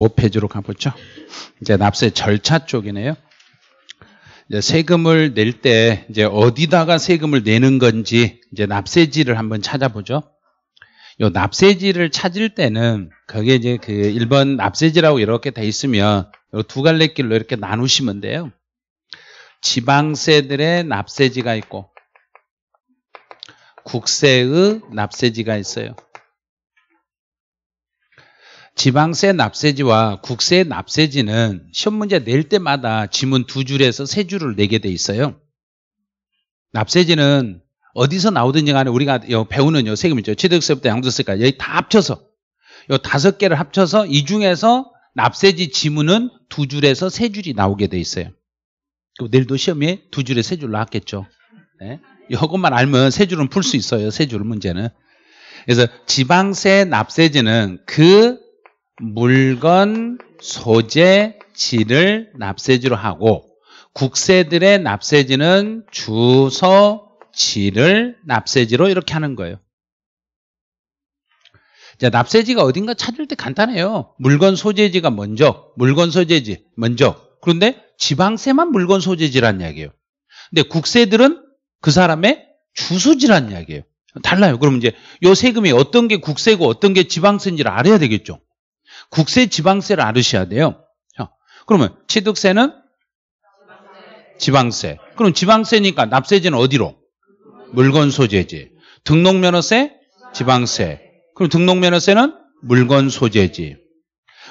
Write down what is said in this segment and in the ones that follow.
5페이지로 가보죠. 이제 납세 절차 쪽이네요. 이제 세금을 낼 때 이제 어디다가 세금을 내는 건지 이제 납세지를 한번 찾아보죠. 요 납세지를 찾을 때는 그게 이제 그 1번 납세지라고 이렇게 돼 있으면 요 두 갈래 길로 이렇게 나누시면 돼요. 지방세들의 납세지가 있고 국세의 납세지가 있어요. 지방세 납세지와 국세 납세지는 시험 문제 낼 때마다 지문 두 줄에서 세 줄을 내게 돼 있어요. 납세지는 어디서 나오든지 간에 우리가 배우는 요 세금이죠. 취득세부터 양도세까지 여기 다 합쳐서 요 5개를 합쳐서 이 중에서 납세지 지문은 두 줄에서 세 줄이 나오게 돼 있어요. 내일도 시험에 두 줄에 세 줄 나왔겠죠. 네? 이것만 알면 세 줄은 풀 수 있어요. 세 줄 문제는. 그래서 지방세 납세지는 그 물건, 소재, 질을 납세지로 하고 국세들의 납세지는 주소, 질을 납세지로 이렇게 하는 거예요. 자, 납세지가 어딘가 찾을 때 간단해요. 물건, 소재지가 먼저, 물건, 소재지 먼저. 그런데 지방세만 물건, 소재지란 이야기예요. 근데 국세들은 그 사람의 주소지란 이야기예요. 달라요. 그럼 이제 요 세금이 어떤 게 국세고 어떤 게 지방세인지를 알아야 되겠죠. 국세, 지방세를 알으셔야 돼요. 자, 그러면 취득세는 지방세. 그럼 지방세니까 납세지는 어디로? 물건 소재지. 등록면허세? 지방세. 그럼 등록면허세는 물건 소재지.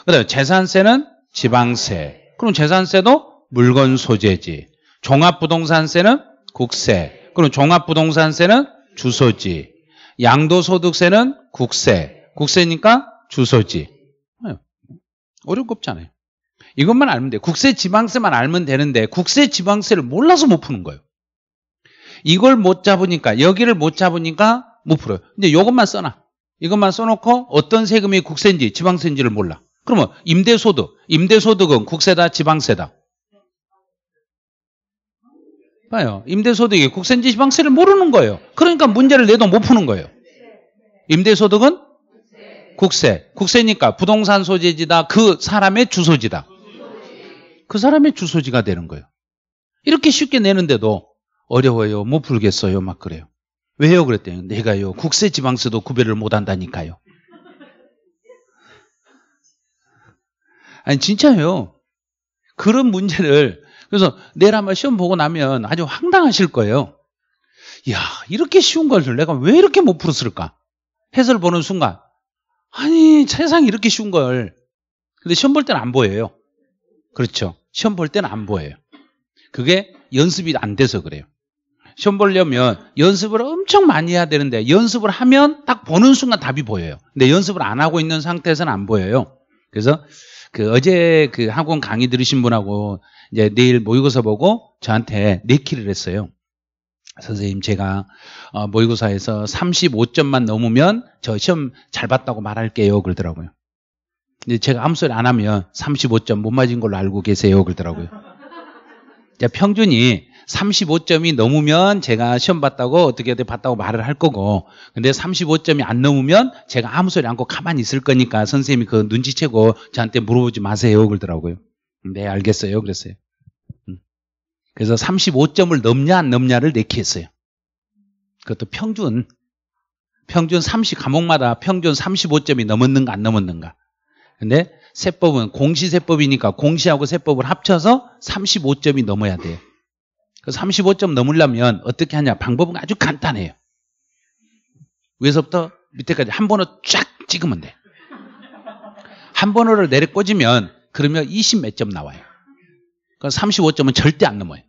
그다음에 재산세는 지방세. 그럼 재산세도 물건 소재지. 종합부동산세는 국세. 그럼 종합부동산세는 주소지. 양도소득세는 국세. 국세니까 주소지. 어려운 거 없잖아요. 이것만 알면 돼요. 국세 지방세만 알면 되는데 국세 지방세를 몰라서 못 푸는 거예요. 이걸 못 잡으니까 여기를 못 잡으니까 못 풀어요. 근데 이것만 써놔. 이것만 써놓고 어떤 세금이 국세인지 지방세인지를 몰라. 그러면 임대소득. 임대소득은 국세다 지방세다. 봐요. 임대소득이 국세인지 지방세를 모르는 거예요. 그러니까 문제를 내도 못 푸는 거예요. 임대소득은 국세. 국세니까 부동산 소재지다. 그 사람의 주소지다. 그 사람의 주소지가 되는 거예요. 이렇게 쉽게 내는데도 어려워요. 못 풀겠어요. 막 그래요. 왜요? 그랬더니 내가요. 국세 지방세도 구별을 못 한다니까요. 아니 진짜예요. 그런 문제를 그래서 내일 한번 시험 보고 나면 아주 황당하실 거예요. 이야, 이렇게 쉬운 걸 내가 왜 이렇게 못 풀었을까? 해설 보는 순간 아니 세상이 이렇게 쉬운 걸. 근데 시험 볼 때는 안 보여요. 그렇죠. 시험 볼 때는 안 보여요. 그게 연습이 안 돼서 그래요. 시험 보려면 연습을 엄청 많이 해야 되는데 연습을 하면 딱 보는 순간 답이 보여요. 근데 연습을 안 하고 있는 상태에서는 안 보여요. 그래서 그 어제 그 학원 강의 들으신 분하고 이제 내일 모의고사 보고 저한테 내키를 했어요. 선생님 제가 모의고사에서 35점만 넘으면 저 시험 잘 봤다고 말할게요 그러더라고요. 근데 제가 아무 소리 안 하면 35점 못 맞은 걸로 알고 계세요 그러더라고요. 평균이 35점이 넘으면 제가 시험 봤다고 어떻게든 봤다고 말을 할 거고 근데 35점이 안 넘으면 제가 아무 소리 않고 가만히 있을 거니까 선생님이 그 눈치채고 저한테 물어보지 마세요 그러더라고요. 네 알겠어요 그랬어요. 그래서 35점을 넘냐 안 넘냐를 내키했어요. 그것도 평균 30 과목마다 평균 35점이 넘었는가 안 넘었는가. 근데 세법은 공시세법이니까 공시하고 세법을 합쳐서 35점이 넘어야 돼요. 35점 넘으려면 어떻게 하냐. 방법은 아주 간단해요. 위에서부터 밑에까지 한 번호 쫙 찍으면 돼. 한 번호를 내려 꽂으면 그러면 20 몇 점 나와요. 그럼 35점은 절대 안 넘어요.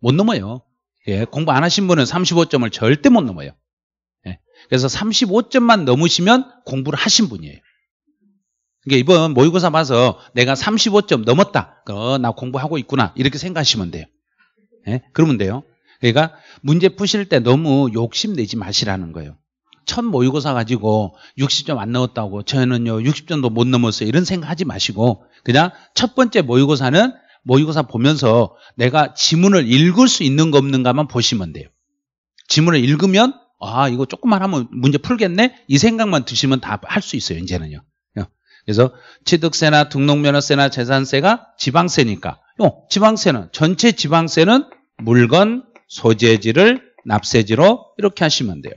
못 넘어요. 예, 공부 안 하신 분은 35점을 절대 못 넘어요. 예, 그래서 35점만 넘으시면 공부를 하신 분이에요. 그러니까 이번 모의고사 봐서 내가 35점 넘었다. 나 공부하고 있구나. 이렇게 생각하시면 돼요. 예, 그러면 돼요. 그러니까 문제 푸실 때 너무 욕심내지 마시라는 거예요. 첫 모의고사 가지고 60점 안 넣었다고 저는요 60점도 못 넘었어요. 이런 생각하지 마시고 그냥 첫 번째 모의고사는 모의고사 보면서 내가 지문을 읽을 수 있는가 없는가만 보시면 돼요. 지문을 읽으면 아 이거 조금만 하면 문제 풀겠네? 이 생각만 드시면 다 할 수 있어요. 이제는요. 그래서 취득세나 등록면허세나 재산세가 지방세니까 지방세는 전체 지방세는 물건 소재지를 납세지로 이렇게 하시면 돼요.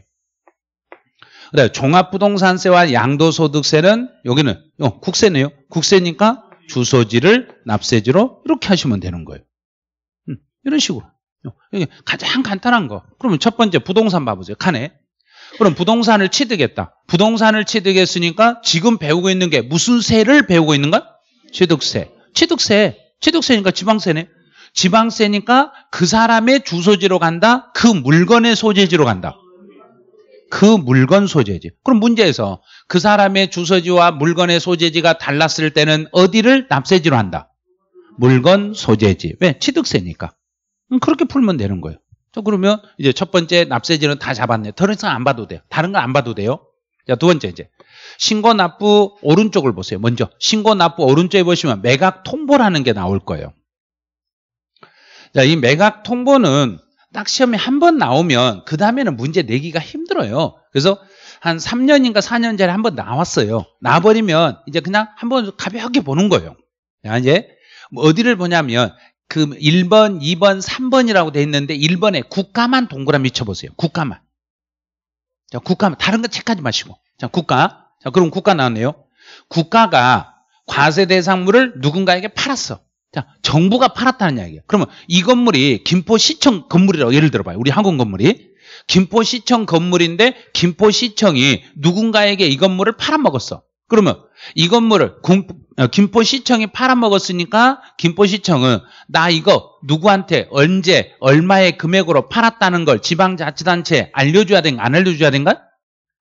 그다음에 종합부동산세와 양도소득세는 여기는 국세네요. 국세니까 주소지를 납세지로 이렇게 하시면 되는 거예요. 이런 식으로. 이게 가장 간단한 거. 그러면 첫 번째 부동산 봐보세요. 칸에. 그럼 부동산을 취득했다. 부동산을 취득했으니까 지금 배우고 있는 게 무슨 세를 배우고 있는가? 취득세. 취득세니까 지방세네. 지방세니까 그 사람의 주소지로 간다. 그 물건의 소재지로 간다. 그 물건 소재지. 그럼 문제에서 그 사람의 주소지와 물건의 소재지가 달랐을 때는 어디를 납세지로 한다? 물건 소재지. 왜? 취득세니까. 그렇게 풀면 되는 거예요. 자, 그러면 이제 첫 번째 납세지는 다 잡았네. 더 이상 안 봐도 돼요. 다른 거 안 봐도 돼요. 자, 두 번째 이제 신고 납부 오른쪽을 보세요. 먼저 신고 납부 오른쪽에 보시면 매각 통보라는 게 나올 거예요. 자, 이 매각 통보는 딱 시험에 한 번 나오면 그 다음에는 문제 내기가 힘들어요. 그래서 한 3년인가 4년 전에 한 번 나왔어요. 나와버리면 이제 그냥 한 번 가볍게 보는 거예요. 자, 이제 어디를 보냐면 그 1번, 2번, 3번이라고 돼 있는데 1번에 국가만 동그라미 쳐보세요. 국가만. 자, 국가만. 다른 거 체크하지 마시고. 자, 국가. 자, 그럼 국가 나왔네요. 국가가 과세 대상물을 누군가에게 팔았어. 자, 정부가 팔았다는 이야기예요. 그러면 이 건물이 김포시청 건물이라고 예를 들어봐요. 우리 한국 건물이. 김포시청 건물인데 김포시청이 누군가에게 이 건물을 팔아먹었어. 그러면 이 건물을 김포시청이 팔아먹었으니까 김포시청은 나 이거 누구한테 언제 얼마의 금액으로 팔았다는 걸 지방자치단체에 알려줘야 되는가 안 알려줘야 되는가?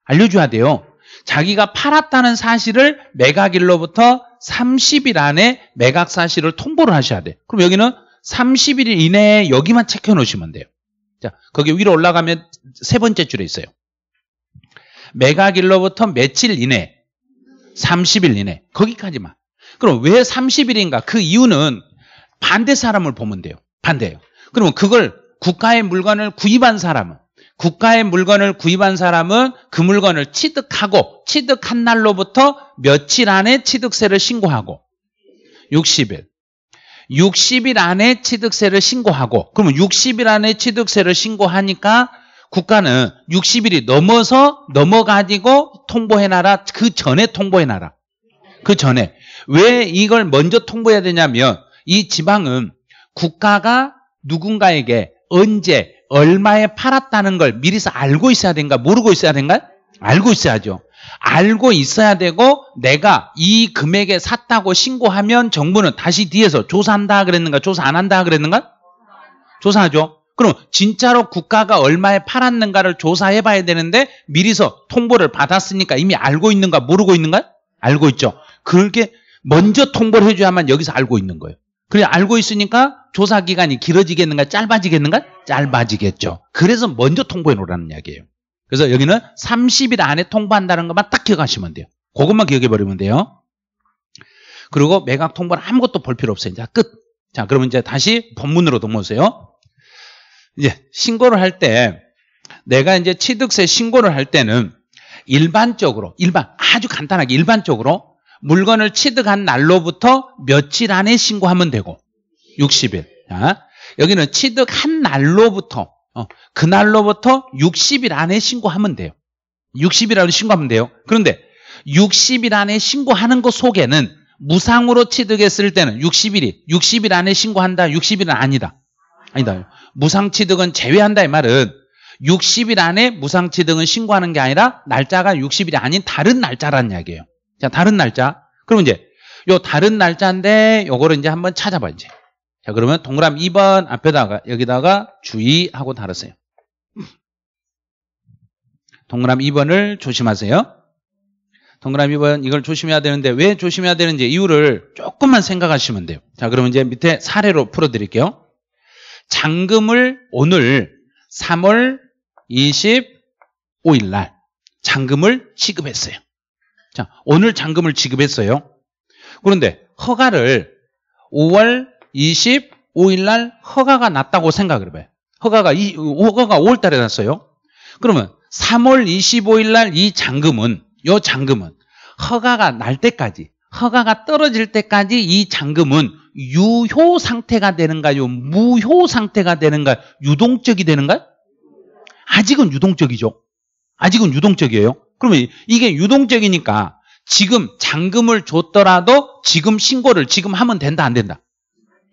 알려줘야 돼요. 자기가 팔았다는 사실을 매각일로부터 30일 안에 매각 사실을 통보를 하셔야 돼요. 그럼 여기는 30일 이내에 여기만 체크해 놓으시면 돼요. 자, 거기 위로 올라가면 세 번째 줄에 있어요. 매각일로부터 며칠 이내 30일 이내 거기까지만. 그럼 왜 30일인가? 그 이유는 반대 사람을 보면 돼요. 반대예요. 그러면 그걸 국가의 물건을 구입한 사람은 그 물건을 취득하고 취득한 날로부터 며칠 안에 취득세를 신고하고 60일 안에 취득세를 신고하고 그러면 60일 안에 취득세를 신고하니까 국가는 60일이 넘어가지고 통보해놔라. 그 전에 통보해놔라. 그 전에. 왜 이걸 먼저 통보해야 되냐면 이 지방은 국가가 누군가에게 언제 얼마에 팔았다는 걸 미리서 알고 있어야 되는가? 모르고 있어야 되는가? 알고 있어야죠. 알고 있어야 되고 내가 이 금액에 샀다고 신고하면 정부는 다시 뒤에서 조사한다 그랬는가? 조사 안 한다 그랬는가? 조사하죠. 그럼 진짜로 국가가 얼마에 팔았는가를 조사해 봐야 되는데 미리서 통보를 받았으니까 이미 알고 있는가 모르고 있는가? 알고 있죠. 그렇게 먼저 통보를 해줘야만 여기서 알고 있는 거예요. 그래 알고 있으니까 조사 기간이 길어지겠는가 짧아지겠는가? 짧아지겠죠. 그래서 먼저 통보해 놓으라는 이야기예요. 그래서 여기는 30일 안에 통보한다는 것만 딱 기억하시면 돼요. 그것만 기억해 버리면 돼요. 그리고 매각 통보는 아무것도 볼 필요 없어요. 자, 끝. 자, 그러면 이제 다시 본문으로 넘어오세요. 이제 신고를 할 때 내가 이제 취득세 신고를 할 때는 아주 간단하게 일반적으로 물건을 취득한 날로부터 며칠 안에 신고하면 되고 60일. 자, 여기는 취득한 날로부터 그날로부터 60일 안에 신고하면 돼요. 60일 안에 신고하면 돼요. 그런데 60일 안에 신고하는 것 속에는 무상으로 취득했을 때는 60일 안에 신고한다. 60일은 아니다. 무상취득은 제외한다 이 말은 60일 안에 무상취득은 신고하는 게 아니라 날짜가 60일이 아닌 다른 날짜라는 이야기예요. 자, 다른 날짜. 그럼 이제 요 다른 날짜인데 요거를 이제 한번 찾아봐 이제. 자, 그러면 동그라미 2번 앞에다가 여기다가 주의하고 달으세요. 동그라미 2번을 조심하세요. 동그라미 2번 이걸 조심해야 되는데 왜 조심해야 되는지 이유를 조금만 생각하시면 돼요. 자, 그러면 이제 밑에 사례로 풀어드릴게요. 잔금을 오늘 3월 25일 날 잔금을 지급했어요. 자, 오늘 잔금을 지급했어요. 그런데 허가를 5월 25일 날 허가가 났다고 생각을 해봐요. 허가가 5월 달에 났어요. 그러면 3월 25일 날 이 잔금은 허가가 날 때까지 허가가 떨어질 때까지 이 잔금은 유효 상태가 되는가요? 무효 상태가 되는가요? 유동적이 되는가요? 아직은 유동적이죠. 아직은 유동적이에요. 그러면 이게 유동적이니까 지금 잔금을 줬더라도 지금 신고를 지금 하면 된다, 안 된다?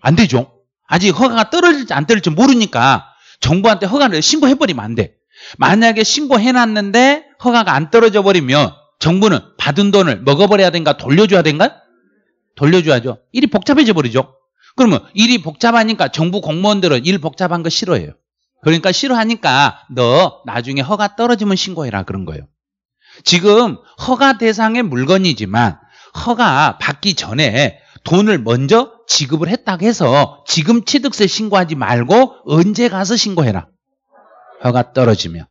안 되죠. 아직 허가가 떨어질지 안 떨어질지 모르니까 정부한테 허가를 신고해버리면 안 돼. 만약에 신고해놨는데 허가가 안 떨어져 버리면 정부는 받은 돈을 먹어버려야 된가, 돌려줘야 된가? 돌려줘야죠. 일이 복잡해져 버리죠. 그러면 일이 복잡하니까 정부 공무원들은 일 복잡한 거 싫어해요. 그러니까 싫어하니까 너 나중에 허가 떨어지면 신고해라 그런 거예요. 지금 허가 대상의 물건이지만 허가 받기 전에 돈을 먼저 지급을 했다고 해서 지금 취득세 신고하지 말고 언제 가서 신고해라. 허가 떨어지면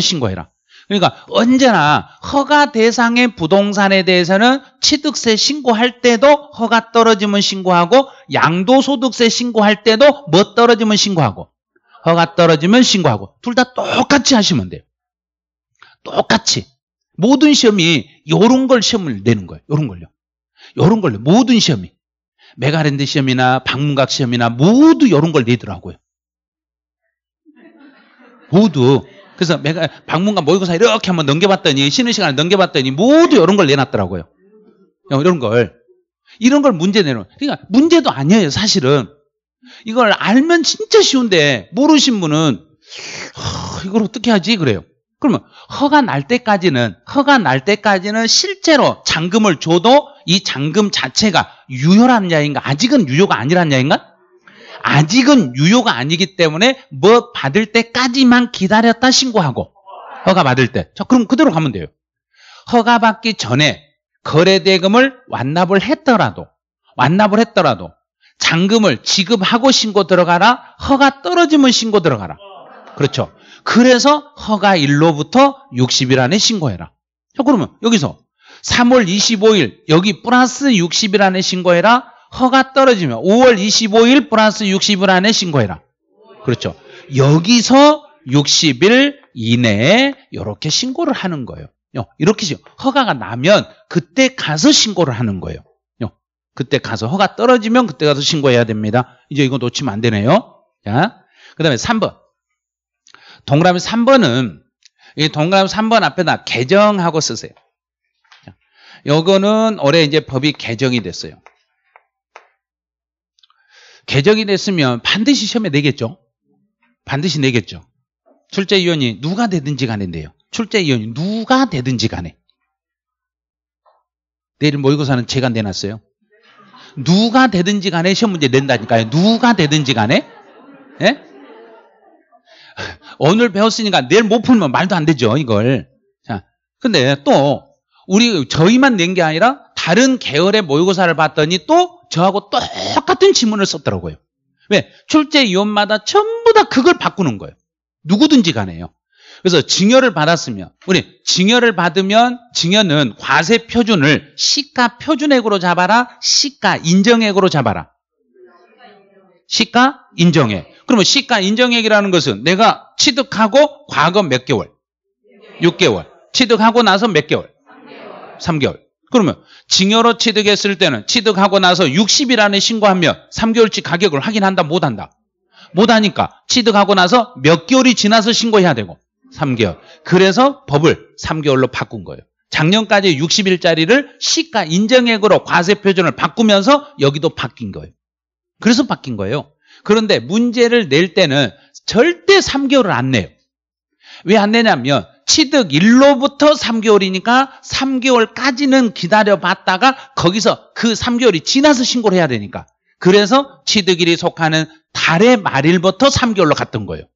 신고해라. 그러니까 언제나 허가 대상의 부동산에 대해서는 취득세 신고할 때도 허가 떨어지면 신고하고 양도소득세 신고할 때도 뭐 떨어지면 신고하고 허가 떨어지면 신고하고 둘 다 똑같이 하시면 돼요. 똑같이. 모든 시험이 이런 걸 시험을 내는 거예요. 이런 걸요. 모든 시험이. 메가랜드 시험이나 박문각 시험이나 모두 이런 걸 내더라고요. 모두. 그래서 박문각 모의고사 이렇게 한번 넘겨봤더니 쉬는 시간에 넘겨봤더니 모두 이런 걸 내놨더라고요. 이런 걸 문제 내는. 그러니까 문제도 아니에요, 사실은. 이걸 알면 진짜 쉬운데 모르신 분은 이걸 어떻게 하지? 그래요. 그러면 허가 날 때까지는 실제로 잔금을 줘도 이 잔금 자체가 유효란 야인가? 아직은 유효가 아니란 야인가? 아직은 유효가 아니기 때문에 뭐 받을 때까지만 기다렸다 신고하고 허가 받을 때. 자, 그럼 그대로 가면 돼요. 허가 받기 전에 거래대금을 완납을 했더라도 잔금을 지급하고 신고 들어가라. 허가 떨어지면 신고 들어가라. 그렇죠. 그래서 허가 1로부터 60일 안에 신고해라. 자, 그러면 여기서 3월 25일 여기 플러스 60일 안에 신고해라. 허가 떨어지면 5월 25일 플러스 60일 안에 신고해라. 그렇죠. 여기서 60일 이내에 이렇게 신고를 하는 거예요. 이렇게 허가가 나면 그때 가서 신고를 하는 거예요. 그때 가서 허가 떨어지면 그때 가서 신고해야 됩니다. 이제 이거 놓치면 안 되네요. 자, 그 다음에 3번. 동그라미 3번은 이 동그라미 3번 앞에다 개정하고 쓰세요. 요거는 올해 이제 법이 개정이 됐어요. 개정이 됐으면 반드시 시험에 내겠죠. 반드시 내겠죠. 출제위원이 누가 되든지 간에 내요. 출제위원이 누가 되든지 간에. 내일 모의고사는 제가 내놨어요. 누가 되든지 간에 시험 문제 낸다니까요. 누가 되든지 간에. 예? 오늘 배웠으니까 내일 못 풀면 말도 안 되죠, 이걸. 자, 근데 또 저희만 낸 게 아니라 다른 계열의 모의고사를 봤더니 또 저하고 똑같은 지문을 썼더라고요. 왜? 출제위원마다 전부 다 그걸 바꾸는 거예요. 누구든지 간에요. 그래서 증여를 받으면 증여는 과세 표준을 시가 표준액으로 잡아라, 시가 인정액으로 잡아라. 시가 인정액. 그러면 시가 인정액이라는 것은 내가 취득하고 과거 몇 개월? 6개월. 취득하고 나서 몇 개월? 3개월. 그러면 증여로 취득했을 때는 취득하고 나서 60일 안에 신고하면 3개월치 가격을 확인한다, 못한다? 못하니까 취득하고 나서 몇 개월이 지나서 신고해야 되고 3개월. 그래서 법을 3개월로 바꾼 거예요. 작년까지 60일짜리를 시가 인정액으로 과세 표준을 바꾸면서 여기도 바뀐 거예요. 그래서 바뀐 거예요. 그런데 문제를 낼 때는 절대 3개월을 안 내요. 왜 안 내냐면 취득 1로부터 3개월이니까 3개월까지는 기다려봤다가 거기서 그 3개월이 지나서 신고를 해야 되니까. 그래서 취득일이 속하는 달의 말일부터 3개월로 갔던 거예요.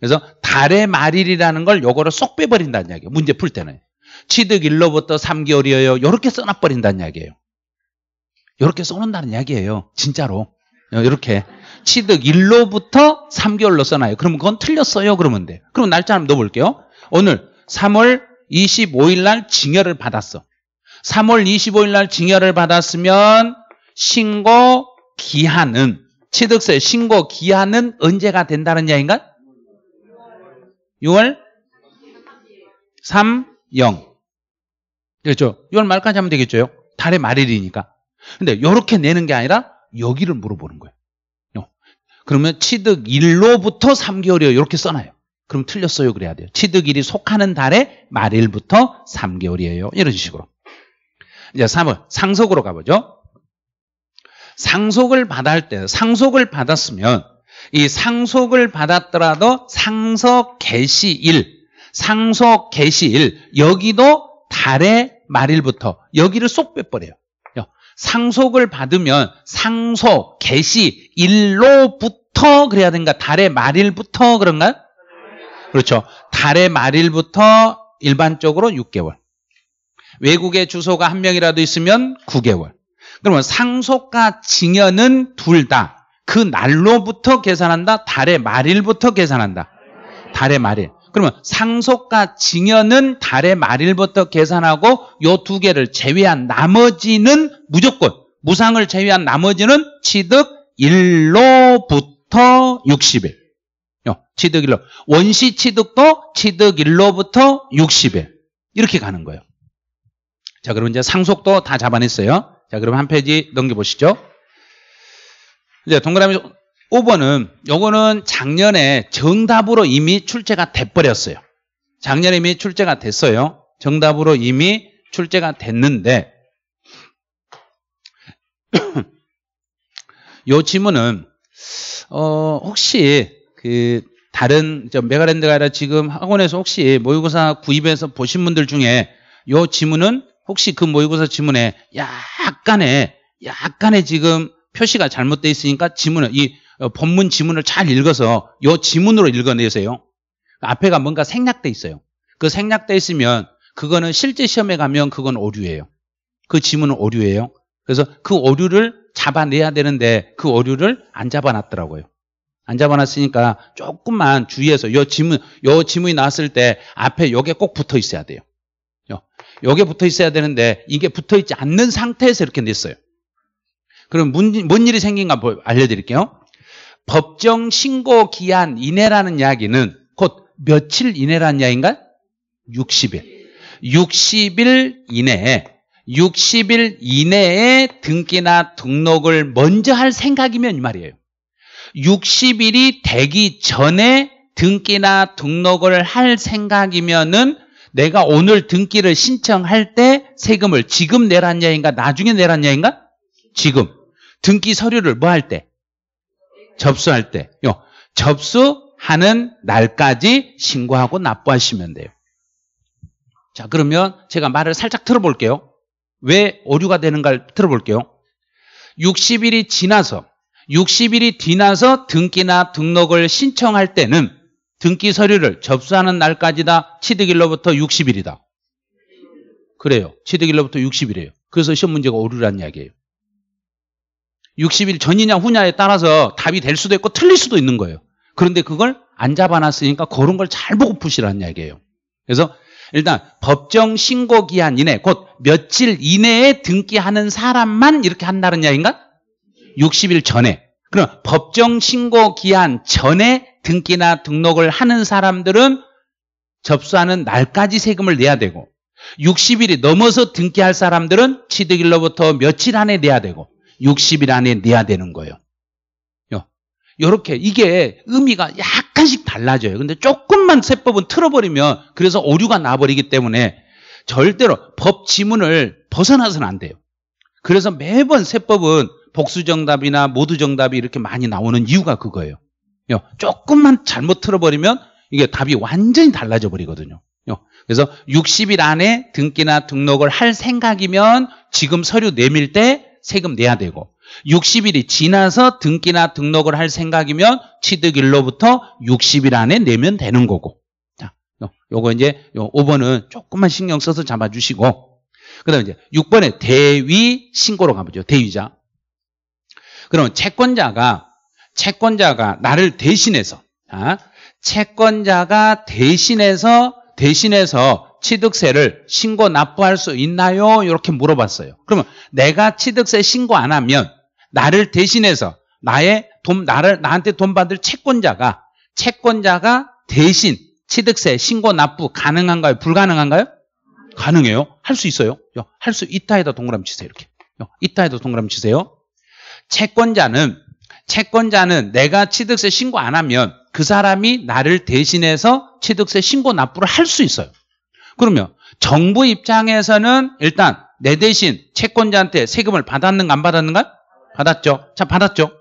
그래서 달의 말일이라는 걸 요거를 쏙 빼버린다는 이야기예요. 문제 풀 때는. 취득일로부터 3개월이에요. 요렇게 써놔버린다는 이야기예요. 요렇게 써놓는다는 이야기예요. 진짜로. 요렇게. 취득일로부터 3개월로 써놔요. 그러면 그건 틀렸어요. 그러면 돼. 그럼 날짜 한번 넣어볼게요. 오늘 3월 25일 날 증여를 받았어. 3월 25일 날 증여를 받았으면 취득세 신고 기한은 언제가 된다는 이야기인가? 6월 30. 그렇죠. 6월 말까지 하면 되겠죠. 달의 말일이니까. 근데 요렇게 내는 게 아니라 여기를 물어보는 거예요. 그러면 취득 1로부터 3개월이요. 이렇게 써놔요. 그럼 틀렸어요. 그래야 돼요. 취득 1이 속하는 달의 말일부터 3개월이에요. 이런 식으로. 이제 3번 상속으로 가보죠. 상속을 받을 때 상속을 받았으면 이 상속을 받았더라도 상속 개시일, 상속 개시일 여기도 달의 말일부터 여기를 쏙 빼버려요. 상속을 받으면 상속 개시 일로부터 그래야 되는가? 달의 말일부터 그런가요? 그렇죠. 달의 말일부터 일반적으로 6개월. 외국에 주소가 한 명이라도 있으면 9개월. 그러면 상속과 증여는 둘 다 그 날로부터 계산한다? 달의 말일부터 계산한다? 달의 말일. 그러면 상속과 증여는 달의 말일부터 계산하고 요 두 개를 제외한 나머지는 무조건 무상을 제외한 나머지는 취득 1로부터 60일. 취득 1로. 원시 취득도 취득 1로부터 60일. 이렇게 가는 거예요. 자, 그럼 이제 상속도 다 잡아냈어요. 자, 그럼 한 페이지 넘겨보시죠. 이제 동그라미 5번은 요거는 작년에 정답으로 이미 출제가 돼버렸어요. 작년에 이미 출제가 됐어요. 정답으로 이미 출제가 됐는데 요 지문은 혹시 그 다른 메가랜드가 아니라 지금 학원에서 혹시 모의고사 구입해서 보신 분들 중에 요 지문은 혹시 그 모의고사 지문에 약간의 지금 표시가 잘못되어 있으니까 지문을 이 본문 지문을 잘 읽어서 요 지문으로 읽어내세요. 앞에가 뭔가 생략돼 있어요. 그 생략돼 있으면 그거는 실제 시험에 가면 그건 오류예요. 그 지문은 오류예요. 그래서 그 오류를 잡아내야 되는데 그 오류를 안 잡아놨더라고요. 안 잡아놨으니까 조금만 주의해서 요 지문이 나왔을 때 앞에 요게 꼭 붙어 있어야 돼요. 요게 붙어 있어야 되는데 이게 붙어 있지 않는 상태에서 이렇게 냈어요. 그럼 뭔 일이 생긴가 알려드릴게요. 법정 신고 기한 이내라는 이야기는 곧 며칠 이내라는 이야기인가요? 60일. 60일 이내에 등기나 등록을 먼저 할 생각이면 이 말이에요. 60일이 되기 전에 등기나 등록을 할 생각이면은 내가 오늘 등기를 신청할 때 세금을 지금 내란 이야기인가 나중에 내란 이야기인가? 지금. 등기 서류를 뭐 할 때? 접수할 때. 접수하는 날까지 신고하고 납부하시면 돼요. 자, 그러면 제가 말을 살짝 틀어볼게요. 왜 오류가 되는가를 틀어볼게요. 60일이 지나서 등기나 등록을 신청할 때는 등기 서류를 접수하는 날까지다 취득일로부터 60일이다. 그래요. 취득일로부터 60일이에요. 그래서 시험 문제가 오류란 이야기예요. 60일 전이냐 후냐에 따라서 답이 될 수도 있고 틀릴 수도 있는 거예요. 그런데 그걸 안 잡아놨으니까 그런 걸 잘 보고 푸시라는 이야기예요. 그래서 일단 법정 신고 기한 이내, 곧 며칠 이내에 등기하는 사람만 이렇게 한다는 이야기인가? 60일 전에. 그럼 법정 신고 기한 전에 등기나 등록을 하는 사람들은 접수하는 날까지 세금을 내야 되고 60일이 넘어서 등기할 사람들은 취득일로부터 며칠 안에 내야 되고 60일 안에 내야 되는 거예요. 요렇게 이게 의미가 약간씩 달라져요. 근데 조금만 세법은 틀어버리면 그래서 오류가 나버리기 때문에 절대로 법 지문을 벗어나서는 안 돼요. 그래서 매번 세법은 복수정답이나 모두정답이 이렇게 많이 나오는 이유가 그거예요. 조금만 잘못 틀어버리면 이게 답이 완전히 달라져 버리거든요. 그래서 60일 안에 등기나 등록을 할 생각이면 지금 서류 내밀 때 세금 내야 되고 60일이 지나서 등기나 등록을 할 생각이면 취득일로부터 60일 안에 내면 되는 거고. 자, 요거 이제 요 5번은 조금만 신경 써서 잡아주시고 그다음 이제 6번에 대위 신고로 가보죠. 대위자. 그럼 채권자가 나를 대신해서 채권자가 대신해서 취득세를 신고 납부할 수 있나요? 이렇게 물어봤어요. 그러면 내가 취득세 신고 안 하면 나를 대신해서 나한테 돈 받을 채권자가 대신 취득세 신고 납부 가능한가요? 불가능한가요? 가능해요? 할 수 있어요? 할 수 있다에다 동그라미 치세요. 이렇게. 있다에다 동그라미 치세요. 채권자는 내가 취득세 신고 안 하면 그 사람이 나를 대신해서 취득세 신고 납부를 할 수 있어요. 그러면 정부 입장에서는 일단 내 대신 채권자한테 세금을 받았는가 안 받았는가? 받았죠. 자, 받았죠.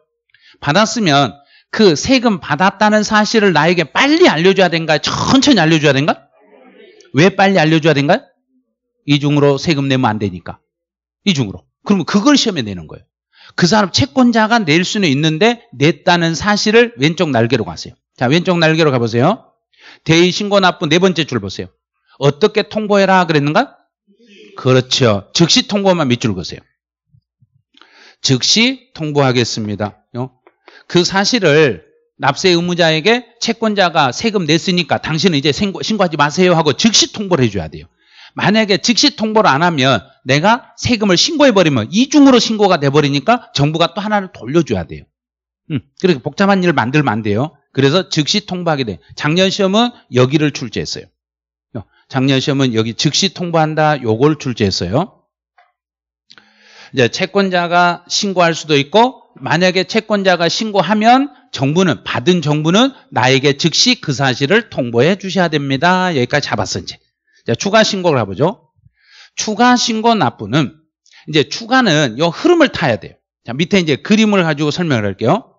받았으면 그 세금 받았다는 사실을 나에게 빨리 알려줘야 된가요? 천천히 알려줘야 된가요? 왜 빨리 알려줘야 된가요? 이중으로 세금 내면 안 되니까. 이중으로. 그러면 그걸 시험에 내는 거예요. 그 사람 채권자가 낼 수는 있는데 냈다는 사실을 왼쪽 날개로 가세요. 자, 왼쪽 날개로 가보세요. 대의 신고 납부 네 번째 줄 보세요. 어떻게 통보해라 그랬는가? 그렇죠. 즉시 통보만 밑줄 그으세요. 즉시 통보하겠습니다. 그 사실을 납세 의무자에게 채권자가 세금 냈으니까 당신은 이제 신고하지 마세요 하고 즉시 통보를 해줘야 돼요. 만약에 즉시 통보를 안 하면 내가 세금을 신고해버리면 이중으로 신고가 돼버리니까 정부가 또 하나를 돌려줘야 돼요. 그렇게 복잡한 일을 만들면 안 돼요. 그래서 즉시 통보하게 돼요. 작년 시험은 여기를 출제했어요. 작년 시험은 여기 즉시 통보한다 요걸 출제했어요. 이제 채권자가 신고할 수도 있고 만약에 채권자가 신고하면 정부는 받은 정부는 나에게 즉시 그 사실을 통보해 주셔야 됩니다. 여기까지 잡았어 이제. 자, 추가 신고를 해보죠. 추가 신고 납부는 이제 추가는 요 흐름을 타야 돼요. 자, 밑에 이제 그림을 가지고 설명을 할게요.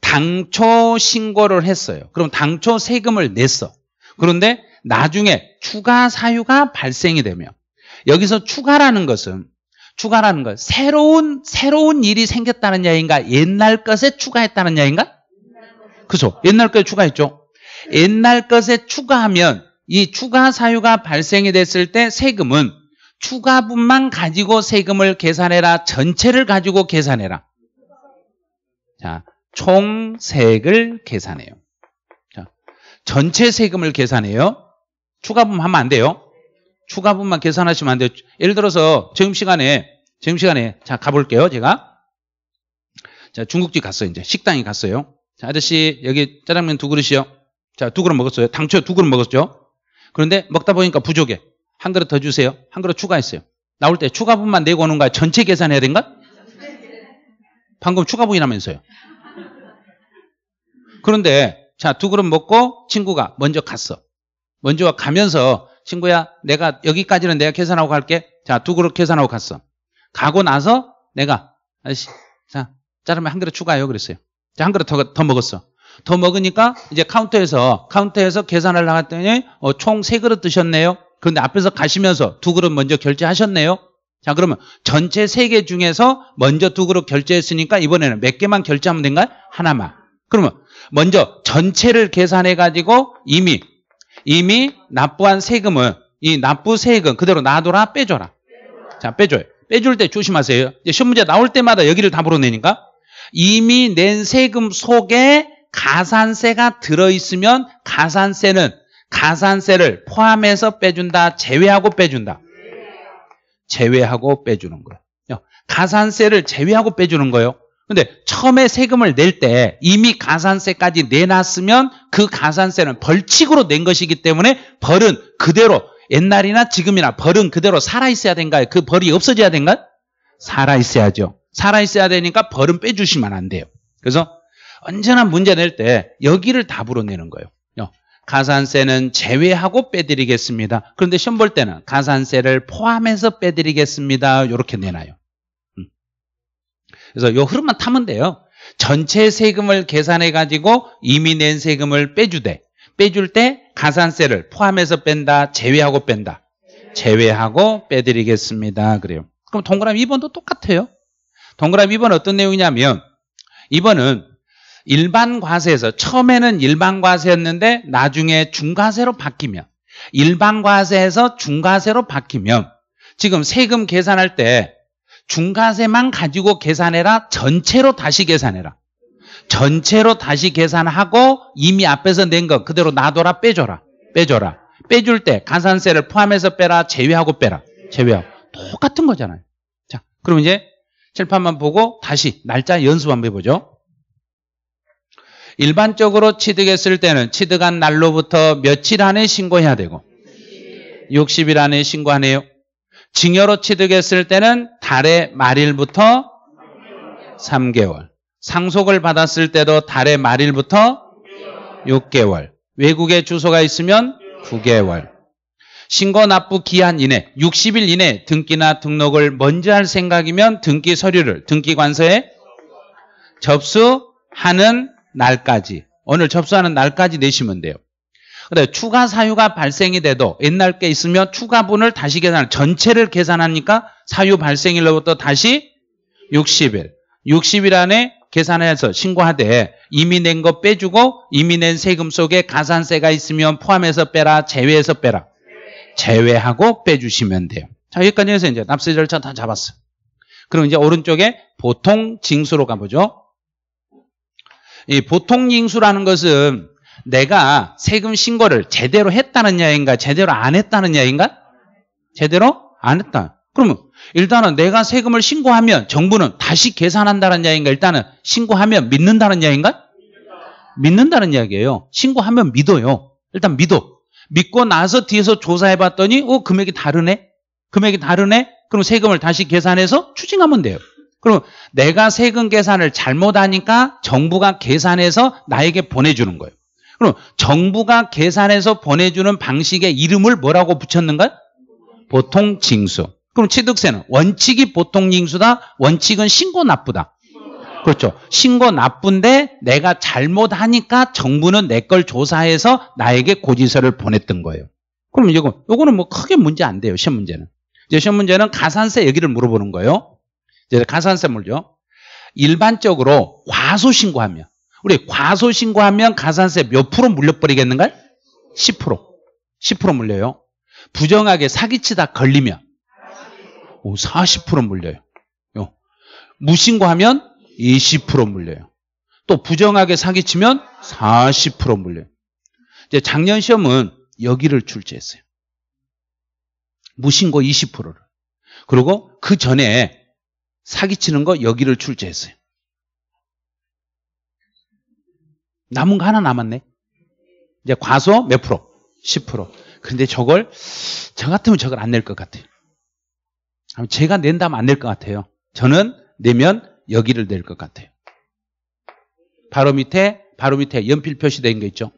당초 신고를 했어요. 그럼 당초 세금을 냈어. 그런데 나중에 추가 사유가 발생이 되면 여기서 추가라는 건 새로운 일이 생겼다는 이야기인가? 옛날 것에 추가했다는 이야기인가? 그렇죠. 옛날 것에 추가했죠. 옛날 것에 추가하면 이 추가 사유가 발생이 됐을 때 세금은 추가분만 가지고 세금을 계산해라. 전체를 가지고 계산해라. 자, 총 세액을 계산해요. 자, 전체 세금을 계산해요. 추가분 하면 안 돼요. 추가분만 계산하시면 안 돼요. 예를 들어서 점심시간에 자 가볼게요. 제가 자 중국집 갔어요. 이제 식당에 갔어요. 자, 아저씨 여기 짜장면 두 그릇이요. 자, 두 그릇 먹었어요. 당초 두 그릇 먹었죠. 그런데 먹다 보니까 부족해. 한 그릇 더 주세요. 한 그릇 추가했어요. 나올 때 추가분만 내고 오는 거야. 전체 계산해야 된가? 방금 추가분이라면서요. 그런데 자, 두 그릇 먹고 친구가 먼저 갔어. 먼저 가면서 친구야, 내가 여기까지는 내가 계산하고 갈게. 자, 두 그릇 계산하고 갔어. 가고 나서 내가 아저씨, 자, 짜장면 한 그릇 추가해요 그랬어요. 자, 한 그릇 더 먹었어. 더 먹으니까 이제 카운터에서 계산을 나갔더니 총 세 그릇 드셨네요. 그런데 앞에서 가시면서 두 그릇 먼저 결제하셨네요. 자, 그러면 전체 세 개 중에서 먼저 두 그릇 결제했으니까 이번에는 몇 개만 결제하면 된가요? 하나만. 그러면 먼저 전체를 계산해 가지고 이미 납부한 세금은 이 납부 세액은 그대로 놔둬라 빼줘라. 자, 빼줘요. 빼줄 때 조심하세요. 이제 시험 문제 나올 때마다 여기를 다 물어내니까 이미 낸 세금 속에 가산세가 들어있으면 가산세를 포함해서 빼준다, 제외하고 빼주는 거예요. 가산세를 제외하고 빼주는 거예요. 근데 처음에 세금을 낼 때 이미 가산세까지 내놨으면 그 가산세는 벌칙으로 낸 것이기 때문에 벌은 그대로 옛날이나 지금이나 벌은 그대로 살아있어야 된가요? 그 벌이 없어져야 된가요? 살아있어야죠. 살아있어야 되니까 벌은 빼주시면 안 돼요. 그래서 언제나 문제 낼 때 여기를 답으로 내는 거예요. 가산세는 제외하고 빼드리겠습니다. 그런데 시험 볼 때는 가산세를 포함해서 빼드리겠습니다. 이렇게 내놔요. 그래서 이 흐름만 타면 돼요. 전체 세금을 계산해가지고 이미 낸 세금을 빼줄 때 가산세를 포함해서 뺀다, 제외하고 뺀다. 제외하고 빼드리겠습니다. 그래요. 그럼 동그라미 2번도 똑같아요. 동그라미 2번 어떤 내용이냐면 2번은 일반 과세에서 처음에는 일반 과세였는데 나중에 중과세로 바뀌면 일반 과세에서 중과세로 바뀌면 지금 세금 계산할 때 중과세만 가지고 계산해라. 전체로 다시 계산하고 이미 앞에서 낸 거 그대로 놔둬라. 빼줘라. 빼줄 때 가산세를 포함해서 빼라. 제외하고. 똑같은 거잖아요. 자, 그럼 이제 칠판만 보고 다시 날짜 연습 한번 해보죠. 일반적으로 취득했을 때는 취득한 날로부터 며칠 안에 신고해야 되고 60일 안에 신고하네요. 징여로 취득했을 때는 달의 말일부터 3개월. 상속을 받았을 때도 달의 말일부터 6개월. 외국에 주소가 있으면 9개월. 신고 납부 기한 이내 60일 이내 등기나 등록을 먼저 할 생각이면 등기 서류를 등기관서에 접수하는 날까지, 오늘 접수하는 날까지 내시면 돼요. 근데 추가 사유가 발생이 돼도 옛날 게 있으면 추가분을 다시 계산을, 전체를 계산하니까 사유 발생일로부터 다시 60일. 60일 안에 계산해서 신고하되 이미 낸 거 빼주고 이미 낸 세금 속에 가산세가 있으면 포함해서 빼라, 제외해서 빼라. 제외하고 빼주시면 돼요. 자, 여기까지 해서 이제 납세 절차 다 잡았어. 그럼 이제 오른쪽에 보통 징수로 가보죠. 이 보통 징수라는 것은 내가 세금 신고를 제대로 했다는 이야기인가, 제대로 안 했다는 이야기인가? 제대로 안 했다. 그러면 일단은 내가 세금을 신고하면 정부는 다시 계산한다는 이야기인가, 일단은 신고하면 믿는다는 이야기인가? 믿는다는 이야기예요. 신고하면 믿어요. 일단 믿어. 믿고 나서 뒤에서 조사해봤더니 금액이 다르네? 금액이 다르네? 그럼 세금을 다시 계산해서 추징하면 돼요. 그럼 내가 세금 계산을 잘못하니까 정부가 계산해서 나에게 보내주는 거예요. 그럼 정부가 계산해서 보내주는 방식의 이름을 뭐라고 붙였는가? 보통징수. 그럼 취득세는 원칙이 보통징수다, 원칙은 신고 납부다. 그렇죠. 신고 납부인데 내가 잘못하니까 정부는 내 걸 조사해서 나에게 고지서를 보냈던 거예요. 그럼 요거는 뭐 크게 문제 안 돼요, 시험 문제는. 이제 시험 문제는 가산세 얘기를 물어보는 거예요. 이제 가산세 물죠. 일반적으로 과소신고하면, 우리 과소신고하면 가산세 몇 프로 물려버리겠는가? 10%. 10% 물려요. 부정하게 사기치다 걸리면 40% 물려요. 무신고하면 20% 물려요. 또 부정하게 사기치면 40% 물려요. 이제 작년 시험은 여기를 출제했어요. 무신고 20%를. 그리고 그 전에 사기치는 거 여기를 출제했어요. 남은 거 하나 남았네. 이제 과소 몇 프로? 10%. 근데 저 같으면 저걸 안 낼 것 같아요. 제가 낸다면 안 낼 것 같아요. 저는 내면 여기를 낼 것 같아요. 바로 밑에 연필 표시된 게 있죠.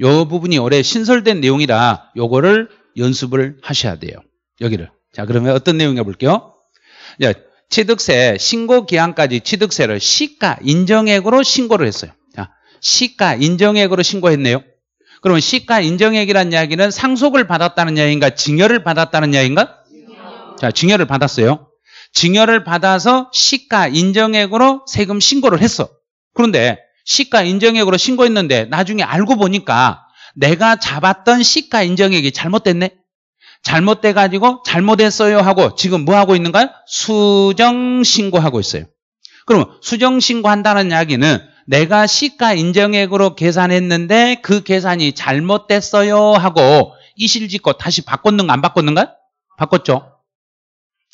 요 부분이 올해 신설된 내용이라 요거를 연습을 하셔야 돼요. 여기를. 자, 그러면 어떤 내용인가 볼게요. 자, 취득세 신고 기한까지 취득세를 시가 인정액으로 신고를 했어요. 자, 시가 인정액으로 신고했네요. 그러면 시가 인정액이란 이야기는 상속을 받았다는 이야기인가, 징여를 받았다는 이야기인가? 자, 징여를 받았어요. 징여를 받아서 시가 인정액으로 세금 신고를 했어. 그런데 시가 인정액으로 신고했는데 나중에 알고 보니까 내가 잡았던 시가 인정액이 잘못됐네. 잘못돼가지고 잘못했어요 하고 지금 뭐 하고 있는가요? 수정 신고하고 있어요. 그러면 수정 신고한다는 이야기는 내가 시가 인정액으로 계산했는데 그 계산이 잘못됐어요 하고 이실직고 다시 바꿨는가 안 바꿨는가? 바꿨죠.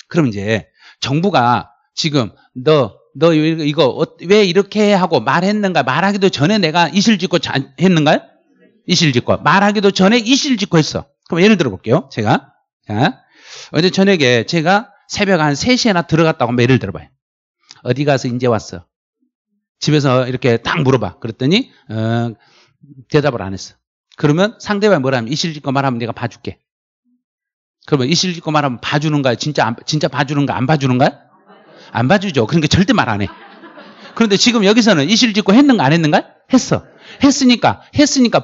그럼 이제 정부가 지금 너 이거 왜 이렇게 해 하고 말했는가, 말하기도 전에 내가 이실직고 했는가요? 이실직고. 말하기도 전에 이실직고 했어. 그럼 예를 들어 볼게요. 제가. 자, 어제 저녁에 제가 새벽 한 3시에나 들어갔다고 예를 들어봐요. 어디 가서 이제 왔어? 집에서 이렇게 딱 물어봐. 그랬더니 대답을 안 했어. 그러면 상대방이 뭐라 하면, 이실직고 말하면 내가 봐줄게. 그러면 이실직고 말하면 봐주는 거야? 진짜 봐주는 거야? 안 봐주는 거야? 안 봐주죠. 그러니까 절대 말 안 해. 그런데 지금 여기서는 이실직고 했는가 안 했는가? 했어. 했으니까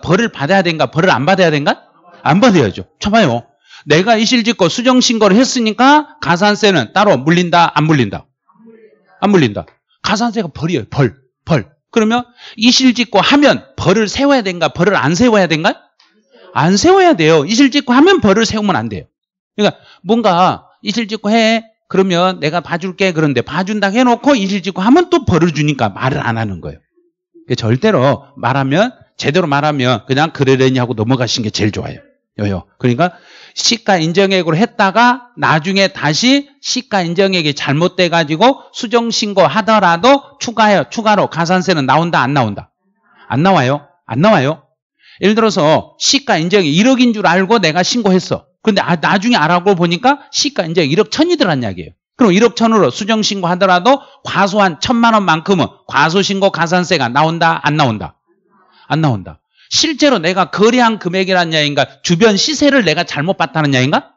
벌을 받아야 된가? 벌을 안 받아야 된가? 안 받아야죠. 쳐봐요. 내가 이실직고 수정신고를 했으니까 가산세는 따로 물린다? 안 물린다? 안 물린다. 가산세가 벌이에요. 벌. 그러면 이실직고 하면 벌을 세워야 된가? 벌을 안 세워야 된가? 안 세워야 돼요. 이실직고 하면 벌을 세우면 안 돼요. 그러니까 뭔가 이실직고 해. 그러면 내가 봐줄게. 그런데 봐준다고 해놓고 이실직고 하면 또 벌을 주니까 말을 안 하는 거예요. 그러니까 절대로 말하면, 제대로 말하면 그냥 그러려니 하고 넘어가시는 게 제일 좋아요. 요요. 그러니까 시가 인정액으로 했다가 나중에 다시 시가 인정액이 잘못돼가지고 수정신고 하더라도 추가로 가산세는 나온다, 안 나온다? 안 나와요. 예를 들어서 시가 인정이 1억인 줄 알고 내가 신고했어. 근데 나중에 알아보고 보니까 시가 인정이 1억 천이 들어간 이야기예요. 그럼 1억 천으로 수정신고 하더라도 과소한 1,000만 원만큼은 과소신고 가산세가 나온다? 안 나온다? 안 나온다. 실제로 내가 거래한 금액이란 이야기인가? 주변 시세를 내가 잘못 봤다는 이야기인가?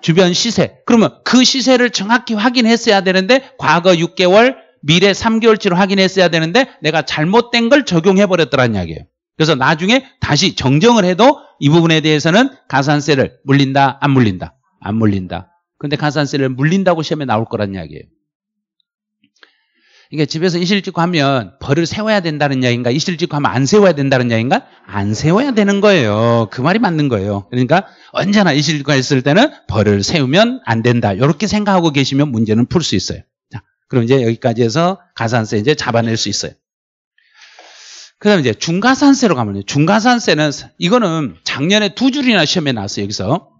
주변 시세. 그러면 그 시세를 정확히 확인했어야 되는데 과거 6개월, 미래 3개월치로 확인했어야 되는데 내가 잘못된 걸 적용해버렸더란 이야기예요. 그래서 나중에 다시 정정을 해도 이 부분에 대해서는 가산세를 물린다? 안 물린다? 안 물린다. 근데 가산세를 물린다고 시험에 나올 거란 이야기예요. 이게 집에서 이실직고 하면 벌을 세워야 된다는 이야기인가? 이실직고 하면 안 세워야 된다는 이야기인가? 안 세워야 되는 거예요. 그 말이 맞는 거예요. 그러니까 언제나 이실직고 했을 때는 벌을 세우면 안 된다. 이렇게 생각하고 계시면 문제는 풀 수 있어요. 자, 그럼 이제 여기까지 해서 가산세 이제 잡아낼 수 있어요. 그 다음에 이제 중가산세로 가면 돼요. 중가산세는 이거는 작년에 두 줄이나 시험에 나왔어요. 여기서.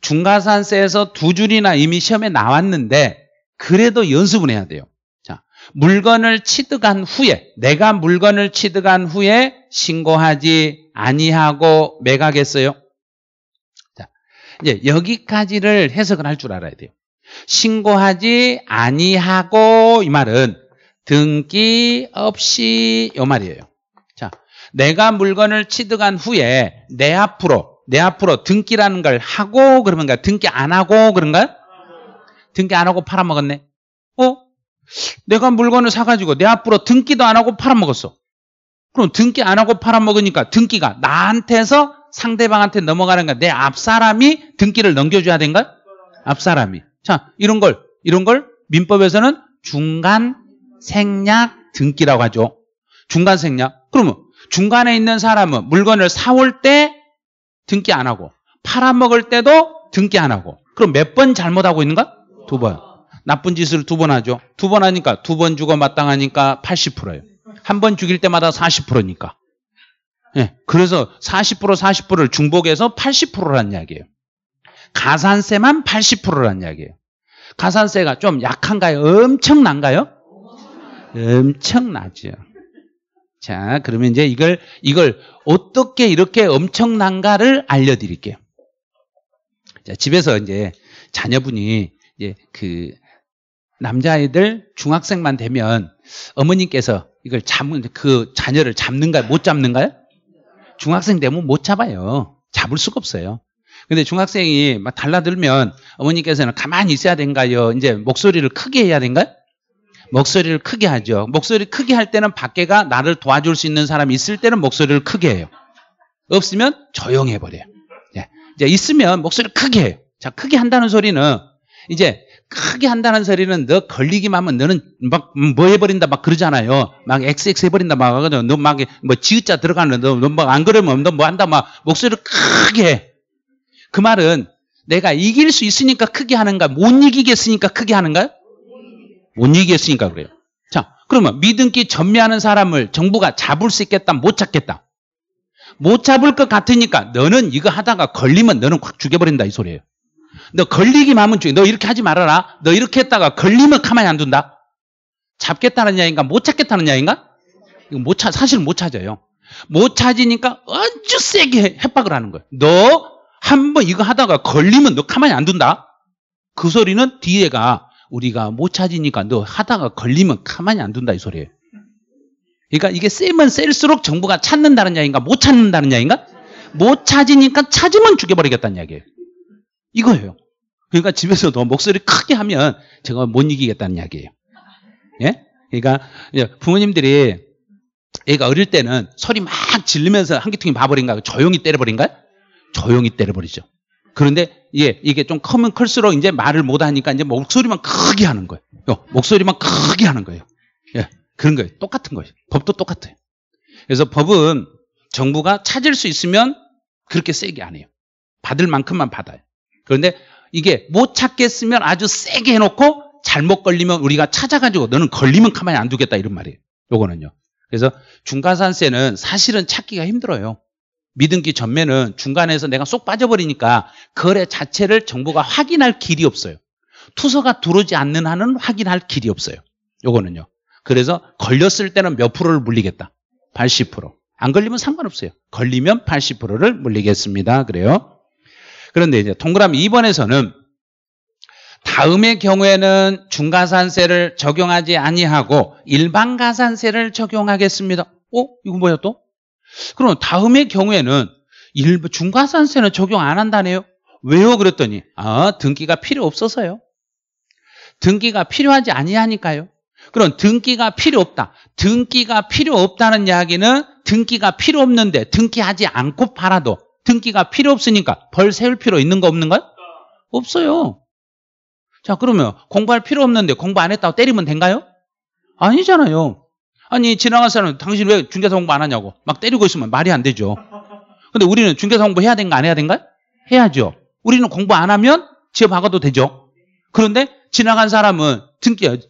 중가산세에서 두 줄이나 이미 시험에 나왔는데 그래도 연습은 해야 돼요. 자, 물건을 취득한 후에 내가 물건을 취득한 후에 신고하지 아니하고 매각했어요. 자, 이제 여기까지를 해석을 할 줄 알아야 돼요. 신고하지 아니하고 이 말은 등기 없이 이 말이에요. 자, 내가 물건을 취득한 후에 내 앞으로 등기라는 걸 하고 그러면가 등기 안 하고 그런가요? 등기 안 하고 팔아먹었네. 내가 물건을 사가지고 내 앞으로 등기도 안 하고 팔아먹었어. 그럼 등기 안 하고 팔아먹으니까 등기가 나한테서 상대방한테 넘어가는 거야. 내 앞 사람이 등기를 넘겨줘야 된가요? 앞 사람이. 자, 이런 걸 민법에서는 중간 생략 등기라고 하죠. 중간 생략. 그러면 중간에 있는 사람은 물건을 사올 때 등기 안 하고 팔아먹을 때도 등기 안 하고 그럼 몇 번 잘못하고 있는가? 두 번. 나쁜 짓을 두 번 하죠. 두 번 하니까 두 번 주고 마땅하니까 80%예요. 한 번 죽일 때마다 40%니까. 네, 그래서 40% 40%를 중복해서 80%라는 이야기예요. 가산세만 80%라는 이야기예요. 가산세가 좀 약한가요? 엄청난가요? 엄청나죠. 자, 그러면 이제 이걸 어떻게 이렇게 엄청난가를 알려드릴게요. 자, 집에서 이제 자녀분이 이제 그 남자아이들 중학생만 되면 어머님께서 이걸 잡는 그 자녀를 잡는가요? 못 잡는가요? 중학생 되면 못 잡아요. 잡을 수가 없어요. 근데 중학생이 막 달라들면 어머님께서는 가만히 있어야 된가요? 이제 목소리를 크게 해야 된가요? 목소리를 크게 하죠. 목소리 크게 할 때는 밖에가 나를 도와줄 수 있는 사람이 있을 때는 목소리를 크게 해요. 없으면 조용해 버려요. 이제 있으면 목소리를 크게 해요. 자, 크게 한다는 소리는 이제 크게 한다는 소리는 너 걸리기만 하면 너는 막 뭐 해버린다 막 그러잖아요. 막 XX 해버린다 막 하거든. 너 막 뭐 지읒자 들어가는 너 막 안 그러면 너 뭐 한다 막 목소리를 크게 해. 그 말은 내가 이길 수 있으니까 크게 하는가? 못 이기겠으니까 크게 하는가요? 못 이기겠으니까 그래요. 자, 그러면 미등기 전매하는 사람을 정부가 잡을 수 있겠다? 못 잡겠다? 못 잡을 것 같으니까 너는 이거 하다가 걸리면 너는 확 죽여버린다 이 소리예요. 너 걸리기만 하면 죽여. 너 이렇게 하지 말아라. 너 이렇게 했다가 걸리면 가만히 안 둔다. 잡겠다는 이야기인가? 못 잡겠다는 이야기인가? 이거 사실 못 찾아요. 못 찾으니까 아주 세게 협박을 하는 거예요. 너 한번 이거 하다가 걸리면 너 가만히 안 둔다. 그 소리는 뒤에가 우리가 못 찾으니까 너 하다가 걸리면 가만히 안 둔다 이 소리예요. 그러니까 이게 세면 셀수록 정부가 찾는다는 이야기인가? 못 찾는다는 이야기인가? 못 찾으니까 찾으면 죽여버리겠다는 이야기예요. 이거예요. 그러니까 집에서도 목소리 크게 하면 제가 못 이기겠다는 이야기예요. 예? 그러니까 부모님들이 애가 어릴 때는 소리 막 지르면서 한기퉁이 봐버린가? 조용히 때려버린가요? 조용히 때려버리죠. 그런데 이게 좀 크면 클수록 이제 말을 못 하니까 이제 목소리만 크게 하는 거예요. 목소리만 크게 하는 거예요. 예, 그런 거예요. 똑같은 거예요. 법도 똑같아요. 그래서 법은 정부가 찾을 수 있으면 그렇게 세게 안 해요. 받을 만큼만 받아요. 그런데 이게 못 찾겠으면 아주 세게 해놓고 잘못 걸리면 우리가 찾아가지고 너는 걸리면 가만히 안 두겠다 이런 말이에요. 요거는요. 그래서 중가산세는 사실은 찾기가 힘들어요. 미등기 전매는 중간에서 내가 쏙 빠져버리니까 거래 자체를 정부가 확인할 길이 없어요. 투서가 들어오지 않는 한은 확인할 길이 없어요. 요거는요. 그래서 걸렸을 때는 몇 프로를 물리겠다? 80%. 안 걸리면 상관없어요. 걸리면 80%를 물리겠습니다. 그래요. 그런데 이제 동그라미 2번에서는 다음의 경우에는 중가산세를 적용하지 아니하고 일반가산세를 적용하겠습니다. 이거 뭐야 또? 그럼 다음의 경우에는 중가산세는 적용 안 한다네요. 왜요? 그랬더니 등기가 필요 없어서요. 등기가 필요하지 아니하니까요. 그럼 등기가 필요 없다. 등기가 필요 없다는 이야기는 등기가 필요 없는데 등기하지 않고 팔아도 등기가 필요 없으니까 벌 세울 필요 있는 거 없는 거요? 없어요. 자, 그러면 공부할 필요 없는데 공부 안 했다고 때리면 된가요? 아니잖아요. 아니, 지나간 사람은 당신 왜 중개사 공부 안 하냐고 막 때리고 있으면 말이 안 되죠. 근데 우리는 중개사 공부 해야 되는가 안 해야 되는가요? 해야죠. 우리는 공부 안 하면 지어박아도 되죠. 그런데 지나간 사람은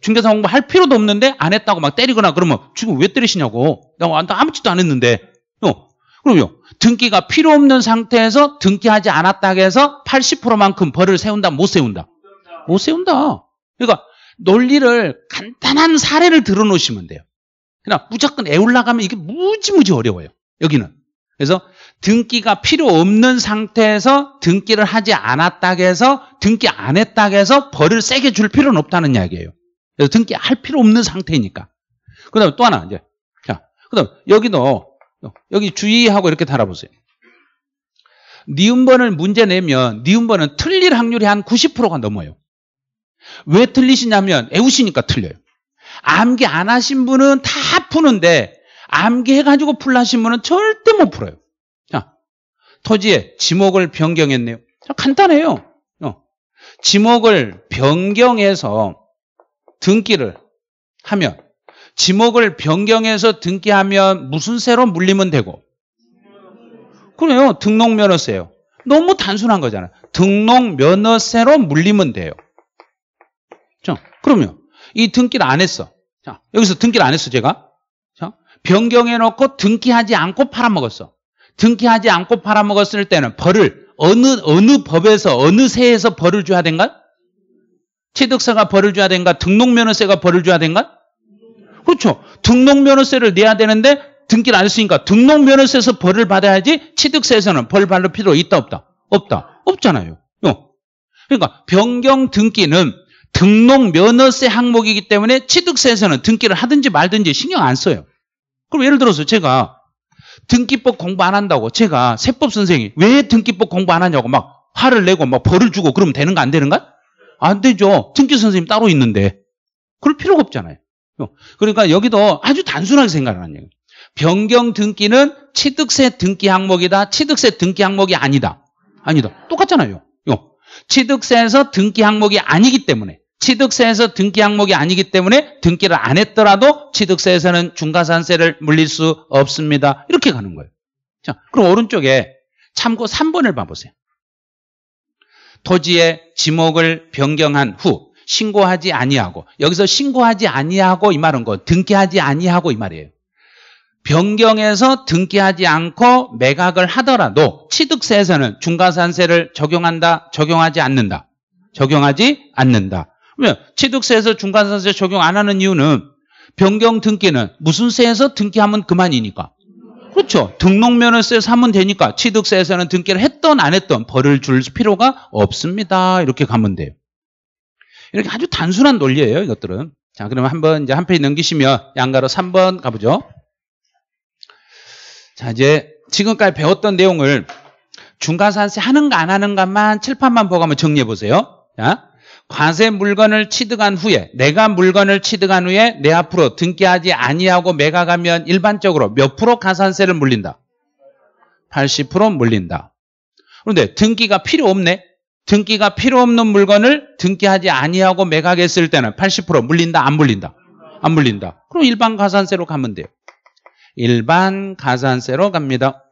중개사 공부할 필요도 없는데 안 했다고 막 때리거나 그러면 지금 왜 때리시냐고. 나 아무 짓도 안 했는데. 그럼요. 등기가 필요 없는 상태에서 등기하지 않았다고 해서 80%만큼 벌을 세운다, 못 세운다? 못 세운다. 그러니까 논리를 간단한 사례를 들어놓으시면 돼요. 그냥 무조건 애올라가면 이게 무지무지 어려워요. 여기는. 그래서 등기가 필요 없는 상태에서 등기를 하지 않았다고 해서 등기 안 했다고 해서 벌을 세게 줄 필요는 없다는 이야기예요. 그래서 등기 할 필요 없는 상태니까. 그 다음에 또 하나 이제. 자, 그 다음 여기도 여기 주의하고 이렇게 달아보세요. 니은번을 문제 내면 니은번은 틀릴 확률이 한 90%가 넘어요. 왜 틀리시냐면 애우시니까 틀려요. 암기 안 하신 분은 다 푸는데 암기해가지고 풀라신 분은 절대 못 풀어요. 자, 토지에 지목을 변경했네요. 자, 간단해요. 지목을 변경해서 등기를 하면 지목을 변경해서 등기하면 무슨 세로 물리면 되고? 그래요. 등록면허세요. 너무 단순한 거잖아요. 등록면허세로 물리면 돼요. 자, 그러면 이 등기를 안 했어. 자, 여기서 등기를 안 했어, 제가. 자, 변경해놓고 등기하지 않고 팔아먹었어. 등기하지 않고 팔아먹었을 때는 벌을 어느 법에서, 어느 세에서 벌을 줘야 된가? 취득세가 벌을 줘야 된가? 등록면허세가 벌을 줘야 된가? 그렇죠. 등록면허세를 내야 되는데 등기를 안 했으니까 등록면허세에서 벌을 받아야지 취득세에서는 벌 받을 필요 있다, 없다? 없다. 없잖아요. 그러니까 변경 등기는 등록면허세 항목이기 때문에 취득세에서는 등기를 하든지 말든지 신경 안 써요. 그럼 예를 들어서 제가 등기법 공부 안 한다고 제가 세법 선생이 왜 등기법 공부 안 하냐고 막 화를 내고 막 벌을 주고 그러면 되는가 안 되는가? 안 되죠. 등기 선생님 따로 있는데. 그럴 필요가 없잖아요. 그러니까 여기도 아주 단순하게 생각하는 얘기예요. 변경 등기는 취득세 등기 항목이다. 취득세 등기 항목이 아니다. 아니다. 똑같잖아요. 취득세에서 등기 항목이 아니기 때문에 등기를 안 했더라도 취득세에서는 중가산세를 물릴 수 없습니다. 이렇게 가는 거예요. 자, 그럼 오른쪽에 참고 3번을 봐보세요. 토지의 지목을 변경한 후 신고하지 아니하고, 여기서 신고하지 아니하고 이 말은 등기하지 아니하고 이 말이에요. 변경해서 등기하지 않고 매각을 하더라도 취득세에서는 중가산세를 적용한다, 적용하지 않는다? 적용하지 않는다. 그러면 취득세에서 중가산세 적용 안 하는 이유는 변경 등기는 무슨 세에서 등기하면 그만이니까. 그렇죠. 등록면허세에서 하면 되니까 취득세에서는 등기를 했던 안 했던 벌을 줄 필요가 없습니다. 이렇게 가면 돼요. 이렇게 아주 단순한 논리예요, 이것들은. 자, 그러면 한번 이제 한 페이지 넘기시면 양가로 3번 가보죠. 자, 이제 지금까지 배웠던 내용을 중가산세 하는가 안 하는가만 칠판만 보고 정리해 보세요. 자, 과세 물건을 취득한 후에, 내가 물건을 취득한 후에 내 앞으로 등기하지 아니하고 매각하면 일반적으로 몇 프로 가산세를 물린다? 80% 물린다. 그런데 등기가 필요 없네. 등기가 필요 없는 물건을 등기하지 아니하고 매각했을 때는 80% 물린다, 안 물린다? 안 물린다. 그럼 일반 가산세로 가면 돼요. 일반 가산세로 갑니다.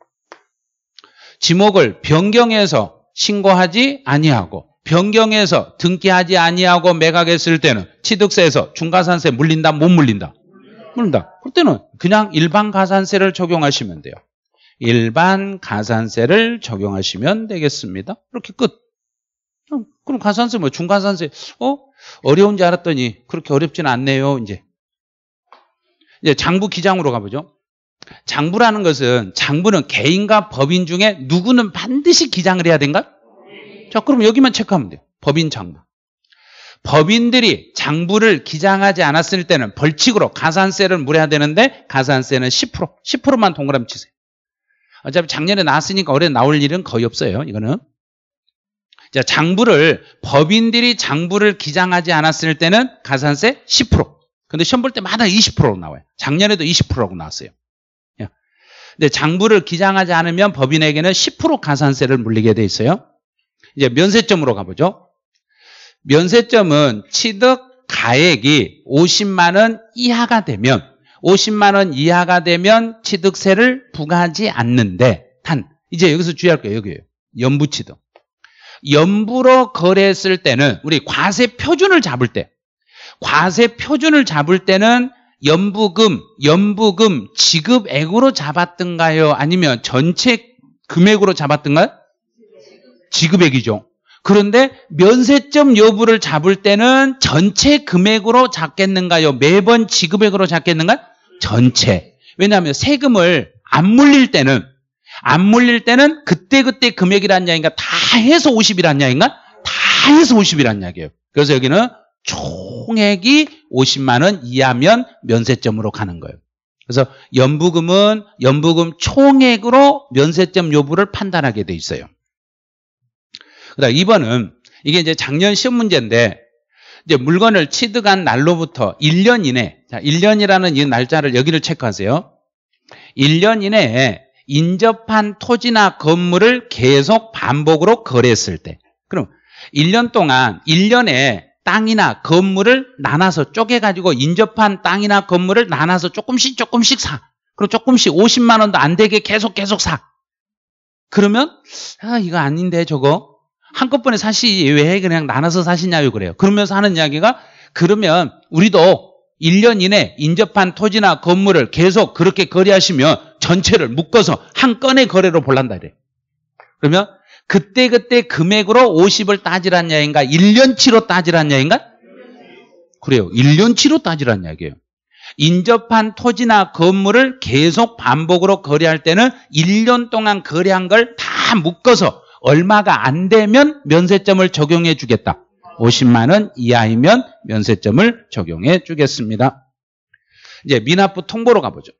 지목을 변경해서 신고하지 아니하고, 변경해서 등기하지 아니하고 매각했을 때는 취득세에서 중가산세 물린다, 못 물린다? 물린다. 그때는 그냥 일반 가산세를 적용하시면 돼요. 일반 가산세를 적용하시면 되겠습니다. 이렇게 끝. 그럼 가산세 뭐 중가산세 어려운지 알았더니 그렇게 어렵지는 않네요. 이제 장부 기장으로 가보죠. 장부라는 것은, 장부는 개인과 법인 중에 누구는 반드시 기장을 해야 된가? 자, 그럼 여기만 체크하면 돼요. 법인 장부. 법인들이 장부를 기장하지 않았을 때는 벌칙으로 가산세를 물어야 되는데 가산세는 10%, 10%만 동그라미 치세요. 어차피 작년에 나왔으니까 올해 나올 일은 거의 없어요. 이거는. 자, 장부를, 법인들이 장부를 기장하지 않았을 때는 가산세 10%. 근데 시험 볼 때마다 20%로 나와요. 작년에도 20%라고 나왔어요. 근데 장부를 기장하지 않으면 법인에게는 10% 가산세를 물리게 돼 있어요. 이제 면세점으로 가보죠. 면세점은 취득 가액이 50만 원 이하가 되면, 50만 원 이하가 되면 취득세를 부과하지 않는데, 단, 이제 여기서 주의할 게 여기예요. 연부취득. 연부로 거래했을 때는, 우리 과세 표준을 잡을 때, 과세 표준을 잡을 때는 연부금 지급액으로 잡았던가요? 아니면 전체 금액으로 잡았던가요? 지급액이죠. 그런데 면세점 여부를 잡을 때는 전체 금액으로 잡겠는가요? 매번 지급액으로 잡겠는가요? 전체. 왜냐하면 세금을 안 물릴 때는 그때그때 금액이란 이야기인가? 다 해서 50이란 이야기인가? 다 해서 50이란 이야기예요. 그래서 여기는 총액이 50만 원 이하면 면세점으로 가는 거예요. 그래서 연부금은 연부금 총액으로 면세점 여부를 판단하게 돼 있어요. 그다음 2번은 이게 이제 작년 시험 문제인데, 이제 물건을 취득한 날로부터 1년 이내, 자, 1년이라는 이 날짜를 여기를 체크하세요. 1년 이내에 인접한 토지나 건물을 계속 반복으로 거래했을 때, 그럼 1년 동안 1년에 땅이나 건물을 나눠서 쪼개가지고 인접한 땅이나 건물을 나눠서 조금씩 사. 그리고 조금씩 50만 원도 안 되게 계속 사. 그러면 아, 이거 아닌데 저거 한꺼번에 사시, 왜 그냥 나눠서 사시냐고 그래요. 그러면서 하는 이야기가, 그러면 우리도 1년 이내 인접한 토지나 건물을 계속 그렇게 거래하시면 전체를 묶어서 한 건의 거래로 볼란다 이래요. 그러면 그때그때 금액으로 50을 따지란 이야기인가? 1년치로 따지란 이야기인가? 그래요. 1년치로 따지란 이야기예요. 인접한 토지나 건물을 계속 반복으로 거래할 때는 1년 동안 거래한 걸 다 묶어서 얼마가 안 되면 면세점을 적용해 주겠다. 50만 원 이하이면 면세점을 적용해 주겠습니다. 이제 미납부 통보로 가보죠.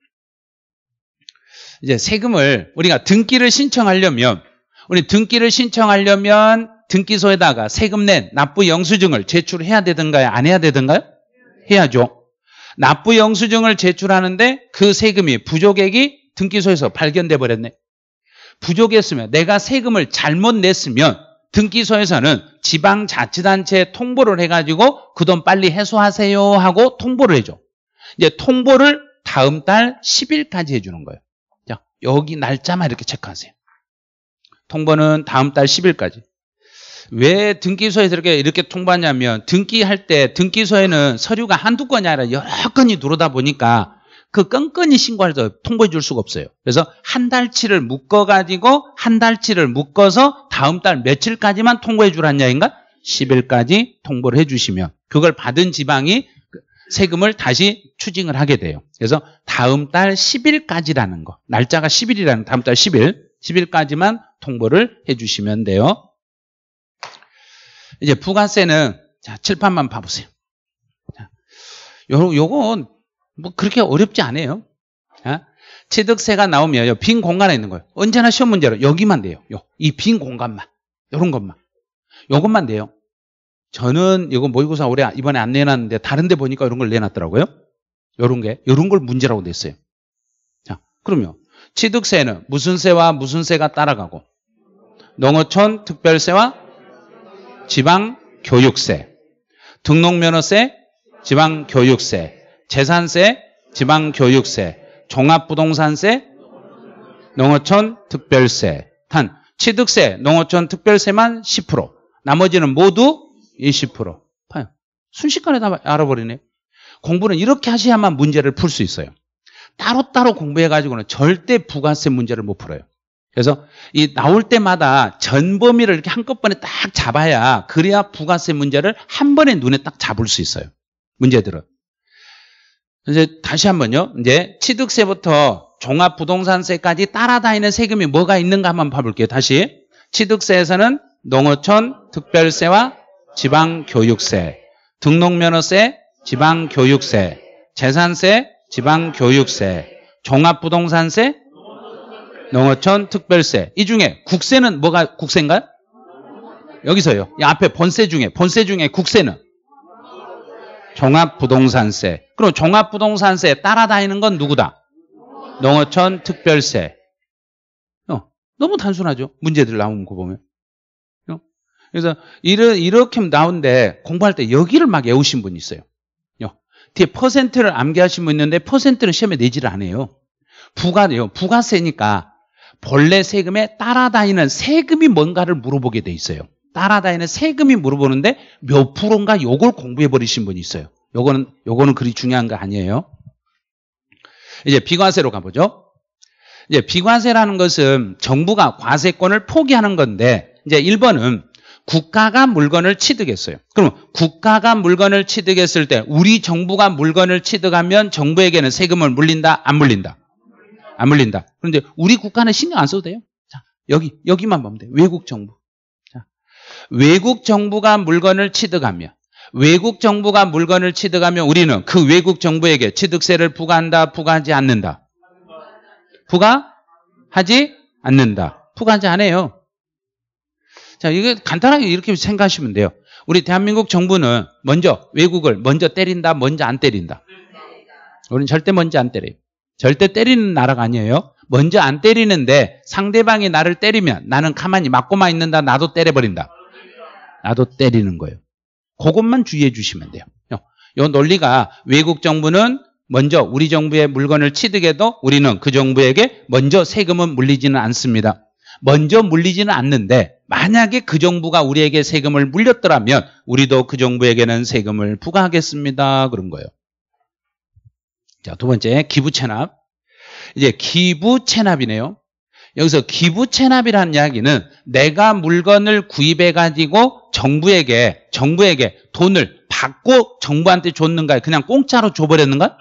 이제 세금을 우리가 등기를 신청하려면, 우리 등기를 신청하려면 등기소에다가 세금 낸 납부 영수증을 제출해야 되든가요? 안 해야 되든가요? 해야죠. 납부 영수증을 제출하는데 그 세금이, 부족액이 등기소에서 발견돼 버렸네. 부족했으면, 내가 세금을 잘못 냈으면 등기소에서는 지방자치단체에 통보를 해가지고 그 돈 빨리 해소하세요 하고 통보를 해줘. 이제 통보를 다음 달 10일까지 해주는 거예요. 자, 여기 날짜만 이렇게 체크하세요. 통보는 다음 달 10일까지. 왜 등기소에서 이렇게 통보하냐면, 등기할 때 등기소에는 서류가 한두 건이 아니라 여러 건이 들어오다 보니까 그 끈끈이 신고해서 통보해 줄 수가 없어요. 그래서 한 달치를 묶어가지고, 한 달치를 묶어서 다음 달 며칠까지만 통보해 주란 이야기인가? 10일까지 통보를 해 주시면 그걸 받은 지방이 세금을 다시 추징을 하게 돼요. 그래서 다음 달 10일까지라는 거, 날짜가 10일이라는, 다음 달 10일까지만 통보를 해주시면 돼요. 이제 부가세는, 자, 칠판만 봐보세요. 자, 요건 뭐 그렇게 어렵지 않아요. 자, 취득세가 나오면 요 빈 공간에 있는 거예요. 언제나 시험 문제로 여기만 돼요. 요, 이 빈 공간만, 요런 것만, 요것만 돼요. 저는 이거 모의고사 올해 이번에 안 내놨는데 다른 데 보니까 이런 걸 내놨더라고요. 요런 걸 문제라고 냈어요. 자, 그럼요. 취득세는 무슨 세와 무슨 세가 따라가고, 농어촌 특별세와 지방교육세, 등록면허세, 지방교육세, 재산세, 지방교육세, 종합부동산세, 농어촌 특별세. 단, 취득세, 농어촌 특별세만 10%, 나머지는 모두 20%. 순식간에 다 알아버리네. 공부는 이렇게 하셔야만 문제를 풀 수 있어요. 따로따로 공부해가지고는 절대 부가세 문제를 못 풀어요. 그래서 이 나올 때마다 전 범위를 이렇게 한꺼번에 딱 잡아야, 그래야 부가세 문제를 한 번에 눈에 딱 잡을 수 있어요. 문제들은. 이제 다시 한번요. 이제 취득세부터 종합부동산세까지 따라다니는 세금이 뭐가 있는가 한번 봐볼게요. 다시 취득세에서는 농어촌 특별세와 지방교육세, 등록면허세, 지방교육세, 재산세, 지방교육세, 종합부동산세, 농어촌 특별세. 이 중에 국세는 뭐가 국세인가요? 여기서요. 이 앞에 번세 중에 국세는 종합부동산세. 그럼 종합부동산세에 따라다니는 건 누구다? 농어촌 특별세. 너무 단순하죠. 문제들 나오는 거 보면. 그래서 이렇게 나오는데 공부할 때 여기를 막 외우신 분이 있어요. 뒤에 퍼센트를 암기하신 분 있는데 퍼센트는 시험에 내지를 안 해요. 부가세니까 본래 세금에 따라다니는 세금이 뭔가를 물어보게 돼 있어요. 따라다니는 세금이 물어보는데 몇 프로인가 요걸 공부해버리신 분이 있어요. 요거는 그리 중요한 거 아니에요. 이제 비과세로 가보죠. 이제 비과세라는 것은 정부가 과세권을 포기하는 건데, 이제 1번은 국가가 물건을 취득했어요. 그럼 국가가 물건을 취득했을 때 우리 정부가 물건을 취득하면 정부에게는 세금을 물린다, 안 물린다? 안 물린다. 그런데 우리 국가는 신경 안 써도 돼요. 자, 여기만 보면 돼요. 외국 정부. 자, 외국 정부가 물건을 취득하면 우리는 그 외국 정부에게 취득세를 부과한다, 부과하지 않는다? 부과하지 않는다. 부과하지 않아요. 자, 이게 간단하게 이렇게 생각하시면 돼요. 우리 대한민국 정부는 외국을 먼저 때린다, 먼저 안 때린다? 우리는 절대 먼저 안 때려요. 절대 때리는 나라가 아니에요. 먼저 안 때리는데 상대방이 나를 때리면 나는 가만히 맞고만 있는다, 나도 때려버린다? 나도 때리는 거예요. 그것만 주의해 주시면 돼요. 이 논리가 외국 정부는 먼저 우리 정부의 물건을 취득해도 우리는 그 정부에게 먼저 세금은 물리지는 않습니다. 먼저 물리지는 않는데 만약에 그 정부가 우리에게 세금을 물렸더라면 우리도 그 정부에게는 세금을 부과하겠습니다. 그런 거예요. 자, 두 번째, 기부채납. 이제 기부채납이네요. 여기서 기부채납이라는 이야기는 내가 물건을 구입해가지고 정부에게 돈을 받고 정부한테 줬는가? 그냥 공짜로 줘버렸는가?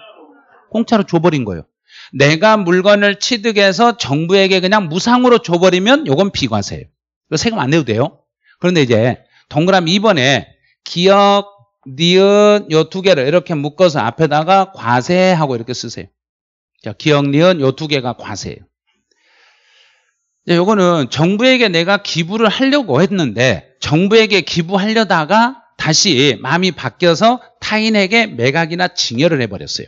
공짜로 줘버린 거예요. 내가 물건을 취득해서 정부에게 그냥 무상으로 줘버리면 이건 비과세예요. 세금 안 내도 돼요. 그런데 이제 동그라미 2번에 기업, 니은 요 두 개를 이렇게 묶어서 앞에다가 과세하고 이렇게 쓰세요. 자, 기업, 니은 요 두 개가 과세예요. 요거는 정부에게 내가 기부를 하려고 했는데 정부에게 기부하려다가 다시 마음이 바뀌어서 타인에게 매각이나 증여를 해버렸어요.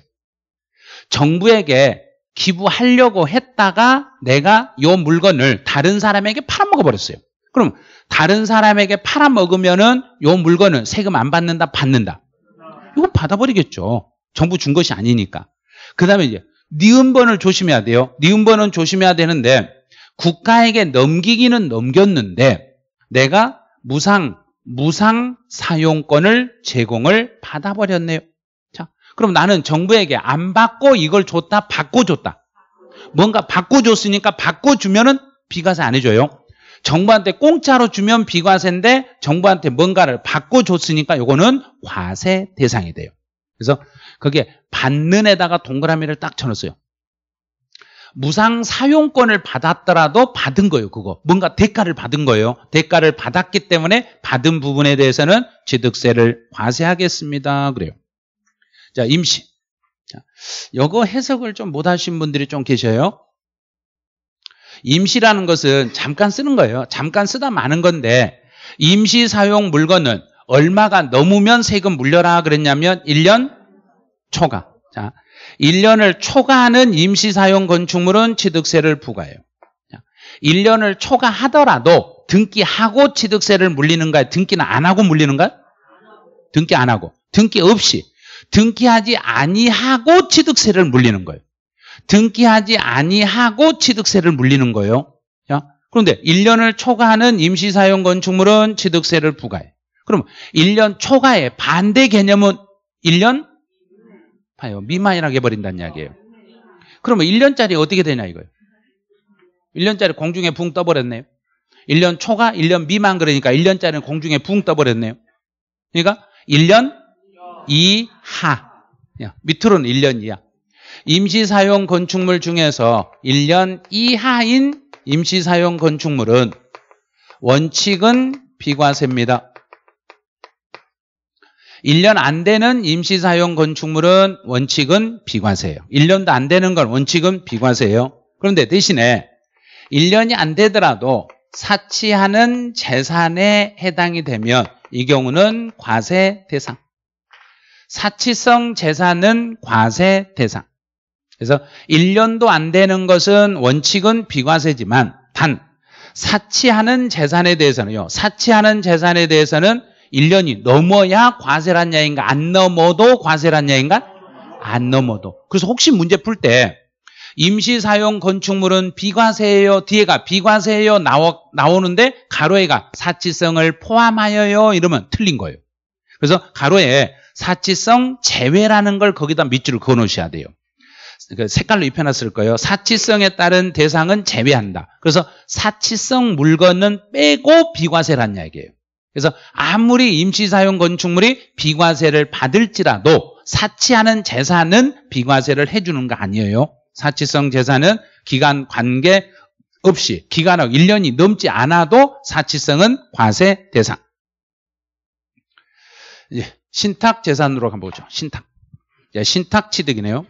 정부에게 기부하려고 했다가 내가 요 물건을 다른 사람에게 팔아먹어버렸어요. 그럼 다른 사람에게 팔아먹으면은 요 물건은 세금 안 받는다, 받는다? 이거 받아버리겠죠. 정부 준 것이 아니니까. 그 다음에 이제 니은번을 조심해야 돼요. 니은번은 조심해야 되는데 국가에게 넘기기는 넘겼는데 내가 무상 사용권을 제공을 받아버렸네요. 자, 그럼 나는 정부에게 안 받고 이걸 줬다, 받고 줬다? 뭔가 받고 줬으니까 받고 주면은 비과세 안 해줘요. 정부한테 공짜로 주면 비과세인데 정부한테 뭔가를 받고 줬으니까 요거는 과세 대상이 돼요. 그래서 그게 받는 에다가 동그라미를 딱 쳐놓았어요. 무상 사용권을 받았더라도 받은 거예요. 그거 뭔가 대가를 받은 거예요. 대가를 받았기 때문에 받은 부분에 대해서는 취득세를 과세하겠습니다. 그래요. 자, 임시. 자, 요거 해석을 좀 못하신 분들이 좀 계셔요. 임시라는 것은 잠깐 쓰는 거예요. 잠깐 쓰다 마는 건데 임시 사용 물건은 얼마가 넘으면 세금 물려라 그랬냐면 1년 초과. 자, 1년을 초과하는 임시사용 건축물은 취득세를 부과해요. 1년을 초과하더라도 등기하고 취득세를 물리는가요? 등기는 안 하고 물리는가요? 등기 안 하고. 등기 없이. 등기하지 아니하고 취득세를 물리는 거예요. 등기하지 아니하고 취득세를 물리는 거예요. 그런데 1년을 초과하는 임시사용 건축물은 취득세를 부과해요. 그럼 1년 초과의 반대 개념은 1년 미만이라고 해버린다는 이야기예요. 그러면 1년짜리 어떻게 되냐 이거예요. 1년짜리 공중에 붕 떠버렸네요. 1년 초과, 1년 미만, 그러니까 1년짜리는 공중에 붕 떠버렸네요. 그러니까 1년 이하, 밑으로는 1년 이하. 임시사용 건축물 중에서 1년 이하인 임시사용 건축물은 원칙은 비과세입니다. 1년 안 되는 임시사용 건축물은 원칙은 비과세예요. 1년도 안 되는 건 원칙은 비과세예요. 그런데 대신에 1년이 안 되더라도 사치하는 재산에 해당이 되면 이 경우는 과세 대상. 사치성 재산은 과세 대상. 그래서 1년도 안 되는 것은 원칙은 비과세지만 단 사치하는 재산에 대해서는요. 사치하는 재산에 대해서는 1년이 넘어야 과세란 야인가? 안 넘어도 과세란 야인가? 안 넘어도. 그래서 혹시 문제 풀 때 임시사용 건축물은 비과세예요. 뒤에가 비과세예요. 나오는데 가로에가 사치성을 포함하여요. 이러면 틀린 거예요. 그래서 가로에 사치성 제외라는 걸 거기다 밑줄을 그어 놓으셔야 돼요. 색깔로 입혀놨을 거예요. 사치성에 따른 대상은 제외한다. 그래서 사치성 물건은 빼고 비과세란 이야기예요. 그래서 아무리 임시사용 건축물이 비과세를 받을지라도 사치하는 재산은 비과세를 해주는 거 아니에요. 사치성 재산은 기간 관계 없이 기간은 1년이 넘지 않아도 사치성은 과세 대상. 신탁 재산으로 한번 보죠. 신탁. 신탁 취득이네요.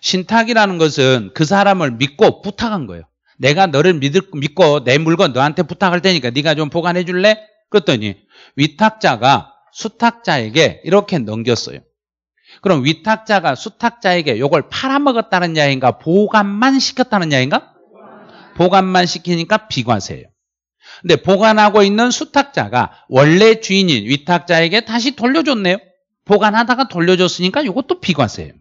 신탁이라는 것은 그 사람을 믿고 부탁한 거예요. 내가 너를 믿고 내 물건 너한테 부탁할 테니까 네가 좀 보관해 줄래? 그랬더니 위탁자가 수탁자에게 이렇게 넘겼어요. 그럼 위탁자가 수탁자에게 이걸 팔아먹었다는 야인가? 보관만 시켰다는 야인가? 보관만 시키니까 비과세예요. 근데 보관하고 있는 수탁자가 원래 주인인 위탁자에게 다시 돌려줬네요. 보관하다가 돌려줬으니까 이것도 비과세예요.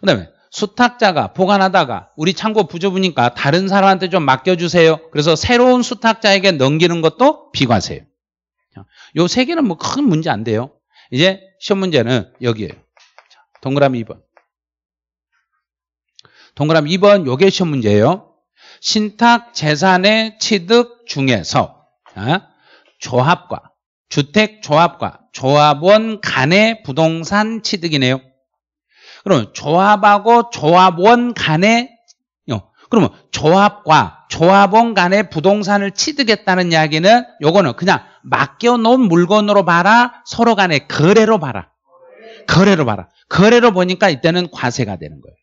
그 다음에 수탁자가 보관하다가 우리 창고 부족하니까 다른 사람한테 좀 맡겨주세요. 그래서 새로운 수탁자에게 넘기는 것도 비과세예요. 요 세 개는 뭐 큰 문제 안 돼요. 이제 시험 문제는 여기예요. 동그라미 2번. 동그라미 2번 요게 시험 문제예요. 신탁 재산의 취득 중에서 조합과 주택조합과 조합원 간의 부동산 취득이네요. 그러면 조합하고 조합원 간의 그러면 조합과 조합원 간의 부동산을 취득했다는 이야기는 요거는 그냥 맡겨놓은 물건으로 봐라 서로 간의 거래로 봐라. 거래로 봐라. 거래로 보니까 이때는 과세가 되는 거예요.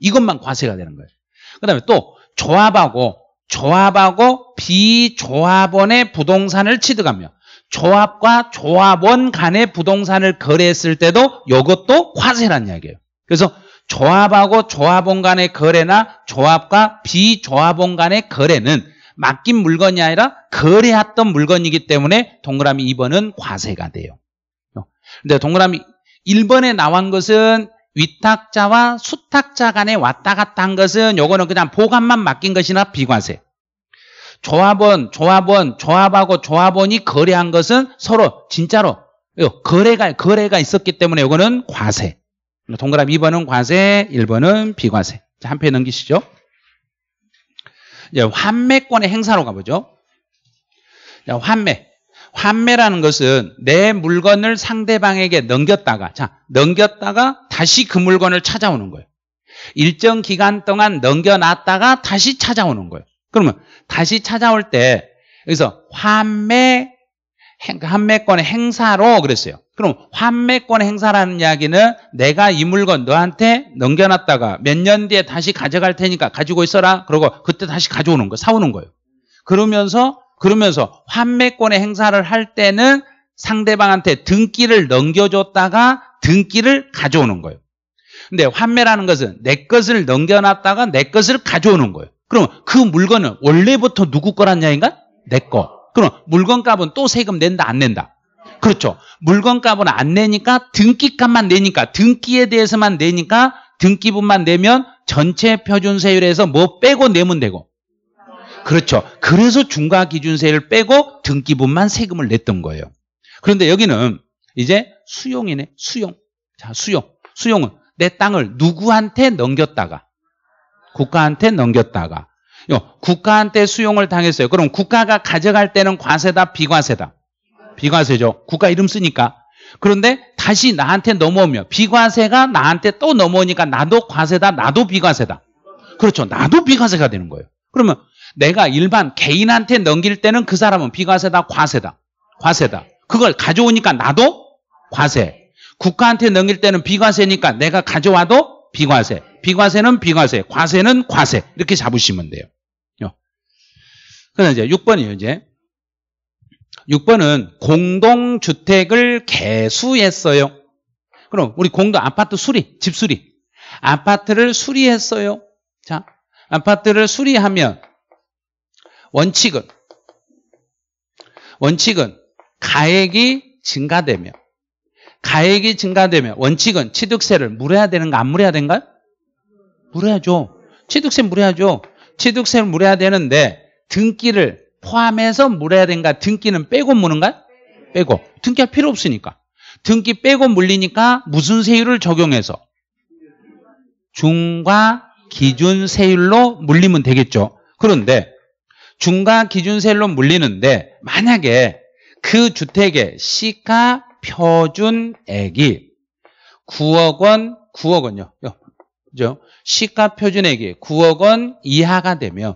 이것만 과세가 되는 거예요. 그다음에 또 조합하고 비조합원의 부동산을 취득하며 조합과 조합원 간의 부동산을 거래했을 때도 요것도 과세란 이야기예요. 그래서 조합하고 조합원 간의 거래나 조합과 비조합원 간의 거래는 맡긴 물건이 아니라 거래했던 물건이기 때문에 동그라미 2번은 과세가 돼요. 근데 동그라미 1번에 나온 것은 위탁자와 수탁자 간에 왔다 갔다 한 것은 요거는 그냥 보관만 맡긴 것이나 비과세. 조합하고 조합원이 거래한 것은 서로 진짜로 거래가 있었기 때문에 요거는 과세. 동그라미 2번은 과세, 1번은 비과세. 자, 한 표 넘기시죠. 이제 환매권의 행사로 가보죠. 자, 환매. 환매라는 것은 내 물건을 상대방에게 넘겼다가 다시 그 물건을 찾아오는 거예요. 일정 기간 동안 넘겨놨다가 다시 찾아오는 거예요. 그러면 다시 찾아올 때 여기서 환매권의 행사로 그랬어요. 그럼 환매권 행사라는 이야기는 내가 이 물건 너한테 넘겨놨다가 몇 년 뒤에 다시 가져갈 테니까 가지고 있어라. 그러고 그때 다시 가져오는 거, 사오는 거예요. 그러면서 환매권의 행사를 할 때는 상대방한테 등기를 넘겨줬다가 등기를 가져오는 거예요. 근데 환매라는 것은 내 것을 넘겨놨다가 내 것을 가져오는 거예요. 그럼 그 물건은 원래부터 누구 거란 이야기인가? 내 거. 그럼 물건값은 또 세금 낸다, 안 낸다? 그렇죠. 물건값은 안 내니까 등기값만 내니까 등기에 대해서만 내니까 등기분만 내면 전체 표준세율에서 뭐 빼고 내면 되고. 그렇죠. 그래서 중과기준세율 빼고 등기분만 세금을 냈던 거예요. 그런데 여기는 이제 수용이네. 수용. 자, 수용. 수용은 내 땅을 누구한테 넘겼다가 국가한테 넘겼다가 국가한테 수용을 당했어요. 그럼 국가가 가져갈 때는 과세다, 비과세다? 비과세죠. 국가 이름 쓰니까. 그런데 다시 나한테 넘어오면 비과세가 나한테 또 넘어오니까 나도 과세다, 나도 비과세다. 그렇죠. 나도 비과세가 되는 거예요. 그러면 내가 일반 개인한테 넘길 때는 그 사람은 비과세다, 과세다. 그걸 가져오니까 나도 과세. 국가한테 넘길 때는 비과세니까 내가 가져와도 비과세. 비과세는 비과세, 과세는 과세. 이렇게 잡으시면 돼요. 그래서 이제 6번이에요, 이제. 6번은 공동주택을 개수했어요. 그럼 우리 공동 아파트 수리, 집 수리. 아파트를 수리했어요. 자, 아파트를 수리하면 원칙은 가액이 증가되면 원칙은 취득세를 물어야 되는가 안 물어야 되는가요? 물어야죠. 취득세를 물어야 되는데 등기를 포함해서 물어야 되는가? 등기는 빼고 무는가요? 빼고. 등기할 필요 없으니까. 등기 빼고 물리니까 무슨 세율을 적용해서? 중과 기준 세율로 물리면 되겠죠. 그런데 중과 기준 세율로 물리는데 만약에 그 주택의 시가 표준액이 9억 원요. 그죠? 시가 표준액이 9억 원 이하가 되면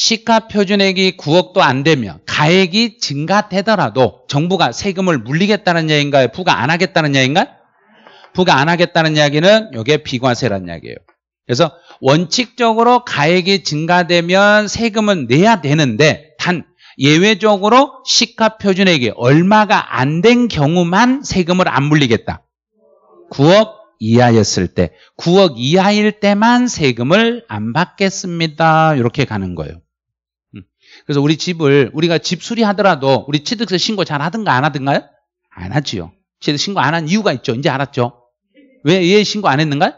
시가 표준액이 9억도 안 되면 가액이 증가되더라도 정부가 세금을 물리겠다는 이야기인가요? 부과 안 하겠다는 이야기인가요? 부과 안 하겠다는 이야기는 이게 비과세라는 이야기예요. 그래서 원칙적으로 가액이 증가되면 세금은 내야 되는데 단 예외적으로 시가 표준액이 얼마가 안 된 경우만 세금을 안 물리겠다. 9억 이하였을 때, 9억 이하일 때만 세금을 안 받겠습니다. 이렇게 가는 거예요. 그래서 우리가 집 수리하더라도 우리 취득세 신고 잘 하든가 안 하든가요? 안 하지요. 취득세 신고 안 한 이유가 있죠. 이제 알았죠. 왜 얘 신고 안 했는가요?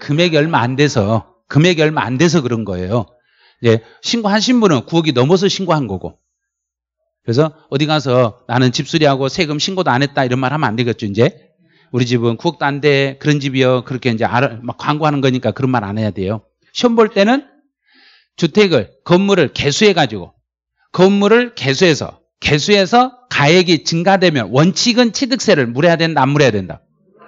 금액이 얼마 안 돼서 그런 거예요. 예, 신고하신 분은 9억이 넘어서 신고한 거고. 그래서 어디 가서 나는 집 수리하고 세금 신고도 안 했다 이런 말 하면 안 되겠죠. 이제 우리 집은 9억도 안 돼. 그런 집이요. 그렇게 이제 막 광고하는 거니까 그런 말 안 해야 돼요. 시험 볼 때는 건물을 개수해가지고, 개수해서 가액이 증가되면 원칙은 취득세를 물어야 된다, 안 물어야 된다?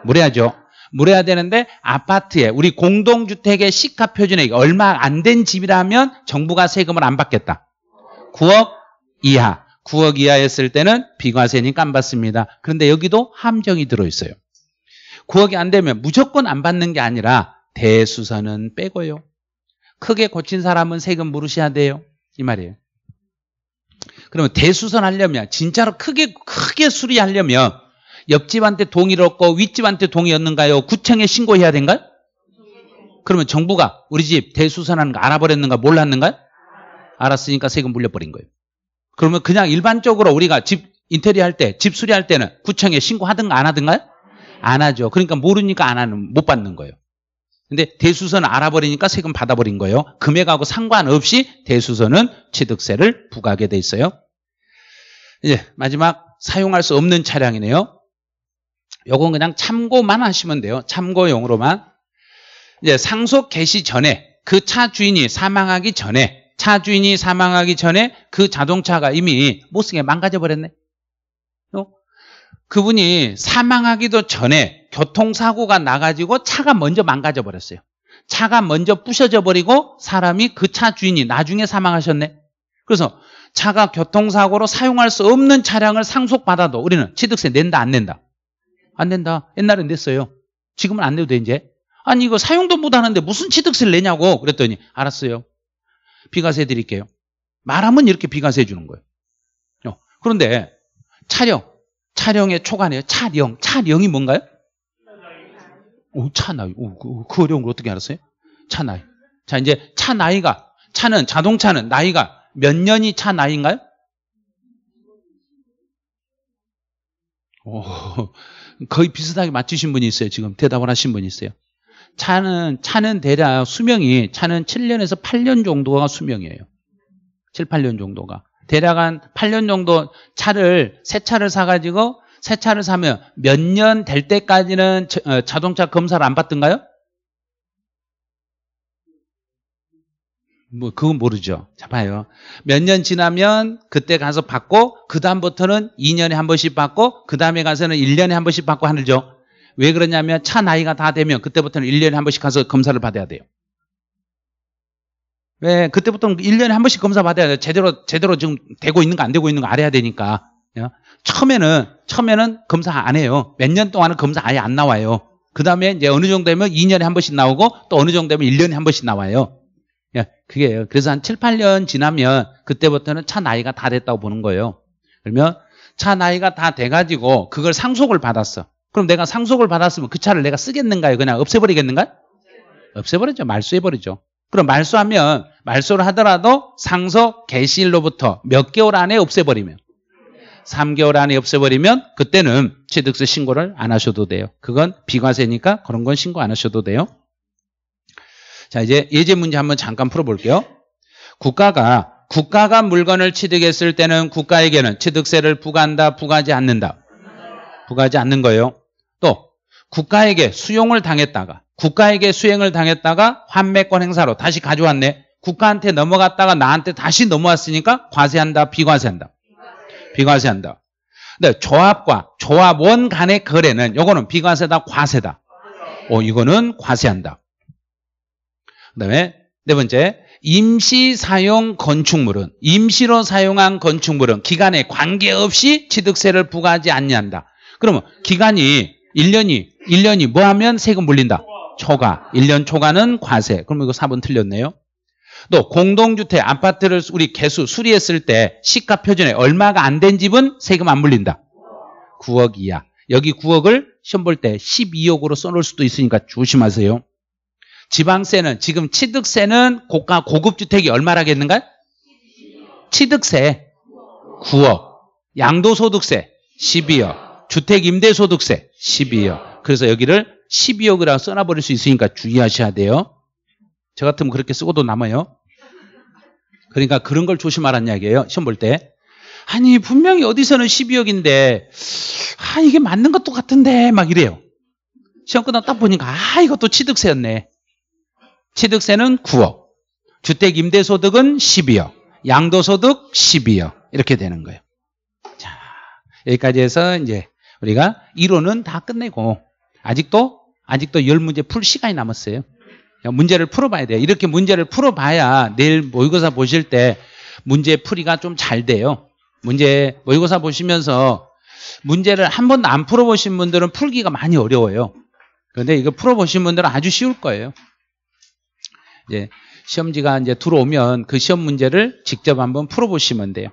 물어야죠. 물어야 되는데 아파트에, 우리 공동주택의 시가 표준액이 얼마 안 된 집이라면 정부가 세금을 안 받겠다. 9억 이하. 9억 이하였을 때는 비과세니까 안 받습니다. 그런데 여기도 함정이 들어있어요. 9억이 안 되면 무조건 안 받는 게 아니라 대수선은 빼고요. 크게 고친 사람은 세금 물으셔야 돼요. 이 말이에요. 그러면 대수선 하려면 진짜로 크게 수리하려면 옆집한테 동의를 얻고 윗집한테 동의 얻는가요? 구청에 신고해야 된가요? 그러면 정부가 우리 집 대수선하는 거 알아버렸는가 몰랐는가요? 알았으니까 세금 물려버린 거예요. 그러면 그냥 일반적으로 우리가 집 인테리어 할 때, 집 수리할 때는 구청에 신고하든가 안 하든가요? 안 하죠. 그러니까 모르니까 못 받는 거예요. 근데 대수선을 알아버리니까 세금 받아버린 거예요. 금액하고 상관없이 대수선은 취득세를 부과하게 돼 있어요. 이제 마지막 사용할 수 없는 차량이네요. 요건 그냥 참고만 하시면 돼요. 참고용으로만. 이제 상속 개시 전에 그 차 주인이 사망하기 전에 그 자동차가 이미 못쓰게 망가져버렸네. 그분이 사망하기도 전에 교통사고가 나가지고 차가 먼저 망가져버렸어요. 차가 먼저 부셔져버리고 사람이 그 차 주인이 나중에 사망하셨네. 그래서 차가 교통사고로 사용할 수 없는 차량을 상속받아도 우리는 취득세 낸다 안 낸다? 안 낸다. 옛날엔 냈어요. 지금은 안 내도 돼 이제. 아니 이거 사용도 못하는데 무슨 취득세를 내냐고 그랬더니 알았어요. 비과세 드릴게요. 말하면 이렇게 비과세 주는 거예요. 그런데 차령의 초과네요. 차령이 뭔가요? 차나이. 그 어려운 걸 어떻게 알았어요? 차나이. 자, 이제 자동차는 나이가 몇 년이 차나이인가요? 거의 비슷하게 맞추신 분이 있어요. 지금 대답을 하신 분이 있어요. 차는 대략 수명이 차는 7년에서 8년 정도가 수명이에요. 7, 8년 정도가. 대략 한 8년 정도 새 차를 사면 몇 년 될 때까지는 자동차 검사를 안 받던가요? 뭐 그건 모르죠. 자 봐요. 몇 년 지나면 그때 가서 받고 그 다음부터는 2년에 한 번씩 받고 그 다음에 가서는 1년에 한 번씩 받고 하죠. 왜 그러냐면 차 나이가 다 되면 그때부터는 1년에 한 번씩 가서 검사를 받아야 돼요. 왜? 그때부터는 1년에 한 번씩 검사 받아야 돼요. 제대로 지금 되고 있는가 안 되고 있는가 알아야 되니까. 처음에는 검사 안 해요. 몇 년 동안은 검사 아예 안 나와요. 그 다음에 이제 어느 정도 되면 2년에 한 번씩 나오고 또 어느 정도 되면 1년에 한 번씩 나와요. 그게요. 그래서 한 7, 8년 지나면 그때부터는 차 나이가 다 됐다고 보는 거예요. 그러면 차 나이가 다 돼가지고 그걸 상속을 받았어. 그럼 내가 상속을 받았으면 그 차를 내가 쓰겠는가요? 그냥 없애버리겠는가요? 없애버리죠. 말소해버리죠. 그럼 말소하면 말소를 하더라도 상속 개시일로부터 몇 개월 안에 없애버리면 3개월 안에 없애버리면 그때는 취득세 신고를 안 하셔도 돼요. 그건 비과세니까 그런 건 신고 안 하셔도 돼요. 자, 이제 예제 문제 한번 잠깐 풀어볼게요. 국가가 물건을 취득했을 때는 국가에게는 취득세를 부과한다, 부과하지 않는다. 부과하지 않는 거예요. 또 국가에게 수행을 당했다가 환매권 행사로 다시 가져왔네. 국가한테 넘어갔다가 나한테 다시 넘어왔으니까 과세한다, 비과세한다. 비과세한다. 근데 조합과 조합원 간의 거래는 요거는 비과세다, 과세다. 이거는 과세한다. 그다음에 네 번째, 임시 사용 건축물은 임시로 사용한 건축물은 기간에 관계없이 취득세를 부과하지 않는다. 그러면 기간이 1년이 뭐 하면 세금 물린다. 초과. 1년 초과는 과세. 그럼 이거 4번 틀렸네요. 또 공동주택 아파트를 우리 개수 수리했을 때 시가 표준에 얼마가 안 된 집은 세금 안 물린다. 9억 이하. 여기 9억을 시험 볼 때 12억으로 써놓을 수도 있으니까 조심하세요. 지방세는 지금 취득세는 고가 고급주택이 얼마라겠는가? 취득세 9억, 양도소득세 12억, 주택임대소득세 12억. 그래서 여기를 12억이라고 써놔버릴 수 있으니까 주의하셔야 돼요. 저 같으면 그렇게 쓰고도 남아요. 그러니까 그런 걸 조심하라는 이야기예요. 시험 볼 때. 아니 분명히 어디서는 12억인데 아 이게 맞는 것도 같은데 막 이래요. 시험 끝나고 딱 보니까 아 이것도 취득세였네. 취득세는 9억, 주택임대소득은 12억, 양도소득 12억 이렇게 되는 거예요. 자 여기까지 해서 이제 우리가 1호는 다 끝내고 아직도 10문제 풀 시간이 남았어요. 문제를 풀어봐야 돼요. 이렇게 문제를 풀어봐야 내일 모의고사 보실 때 문제 풀이가 좀 잘 돼요. 모의고사 보시면서 문제를 한 번도 안 풀어보신 분들은 풀기가 많이 어려워요. 그런데 이거 풀어보신 분들은 아주 쉬울 거예요. 시험지가 들어오면 그 시험 문제를 직접 한번 풀어보시면 돼요.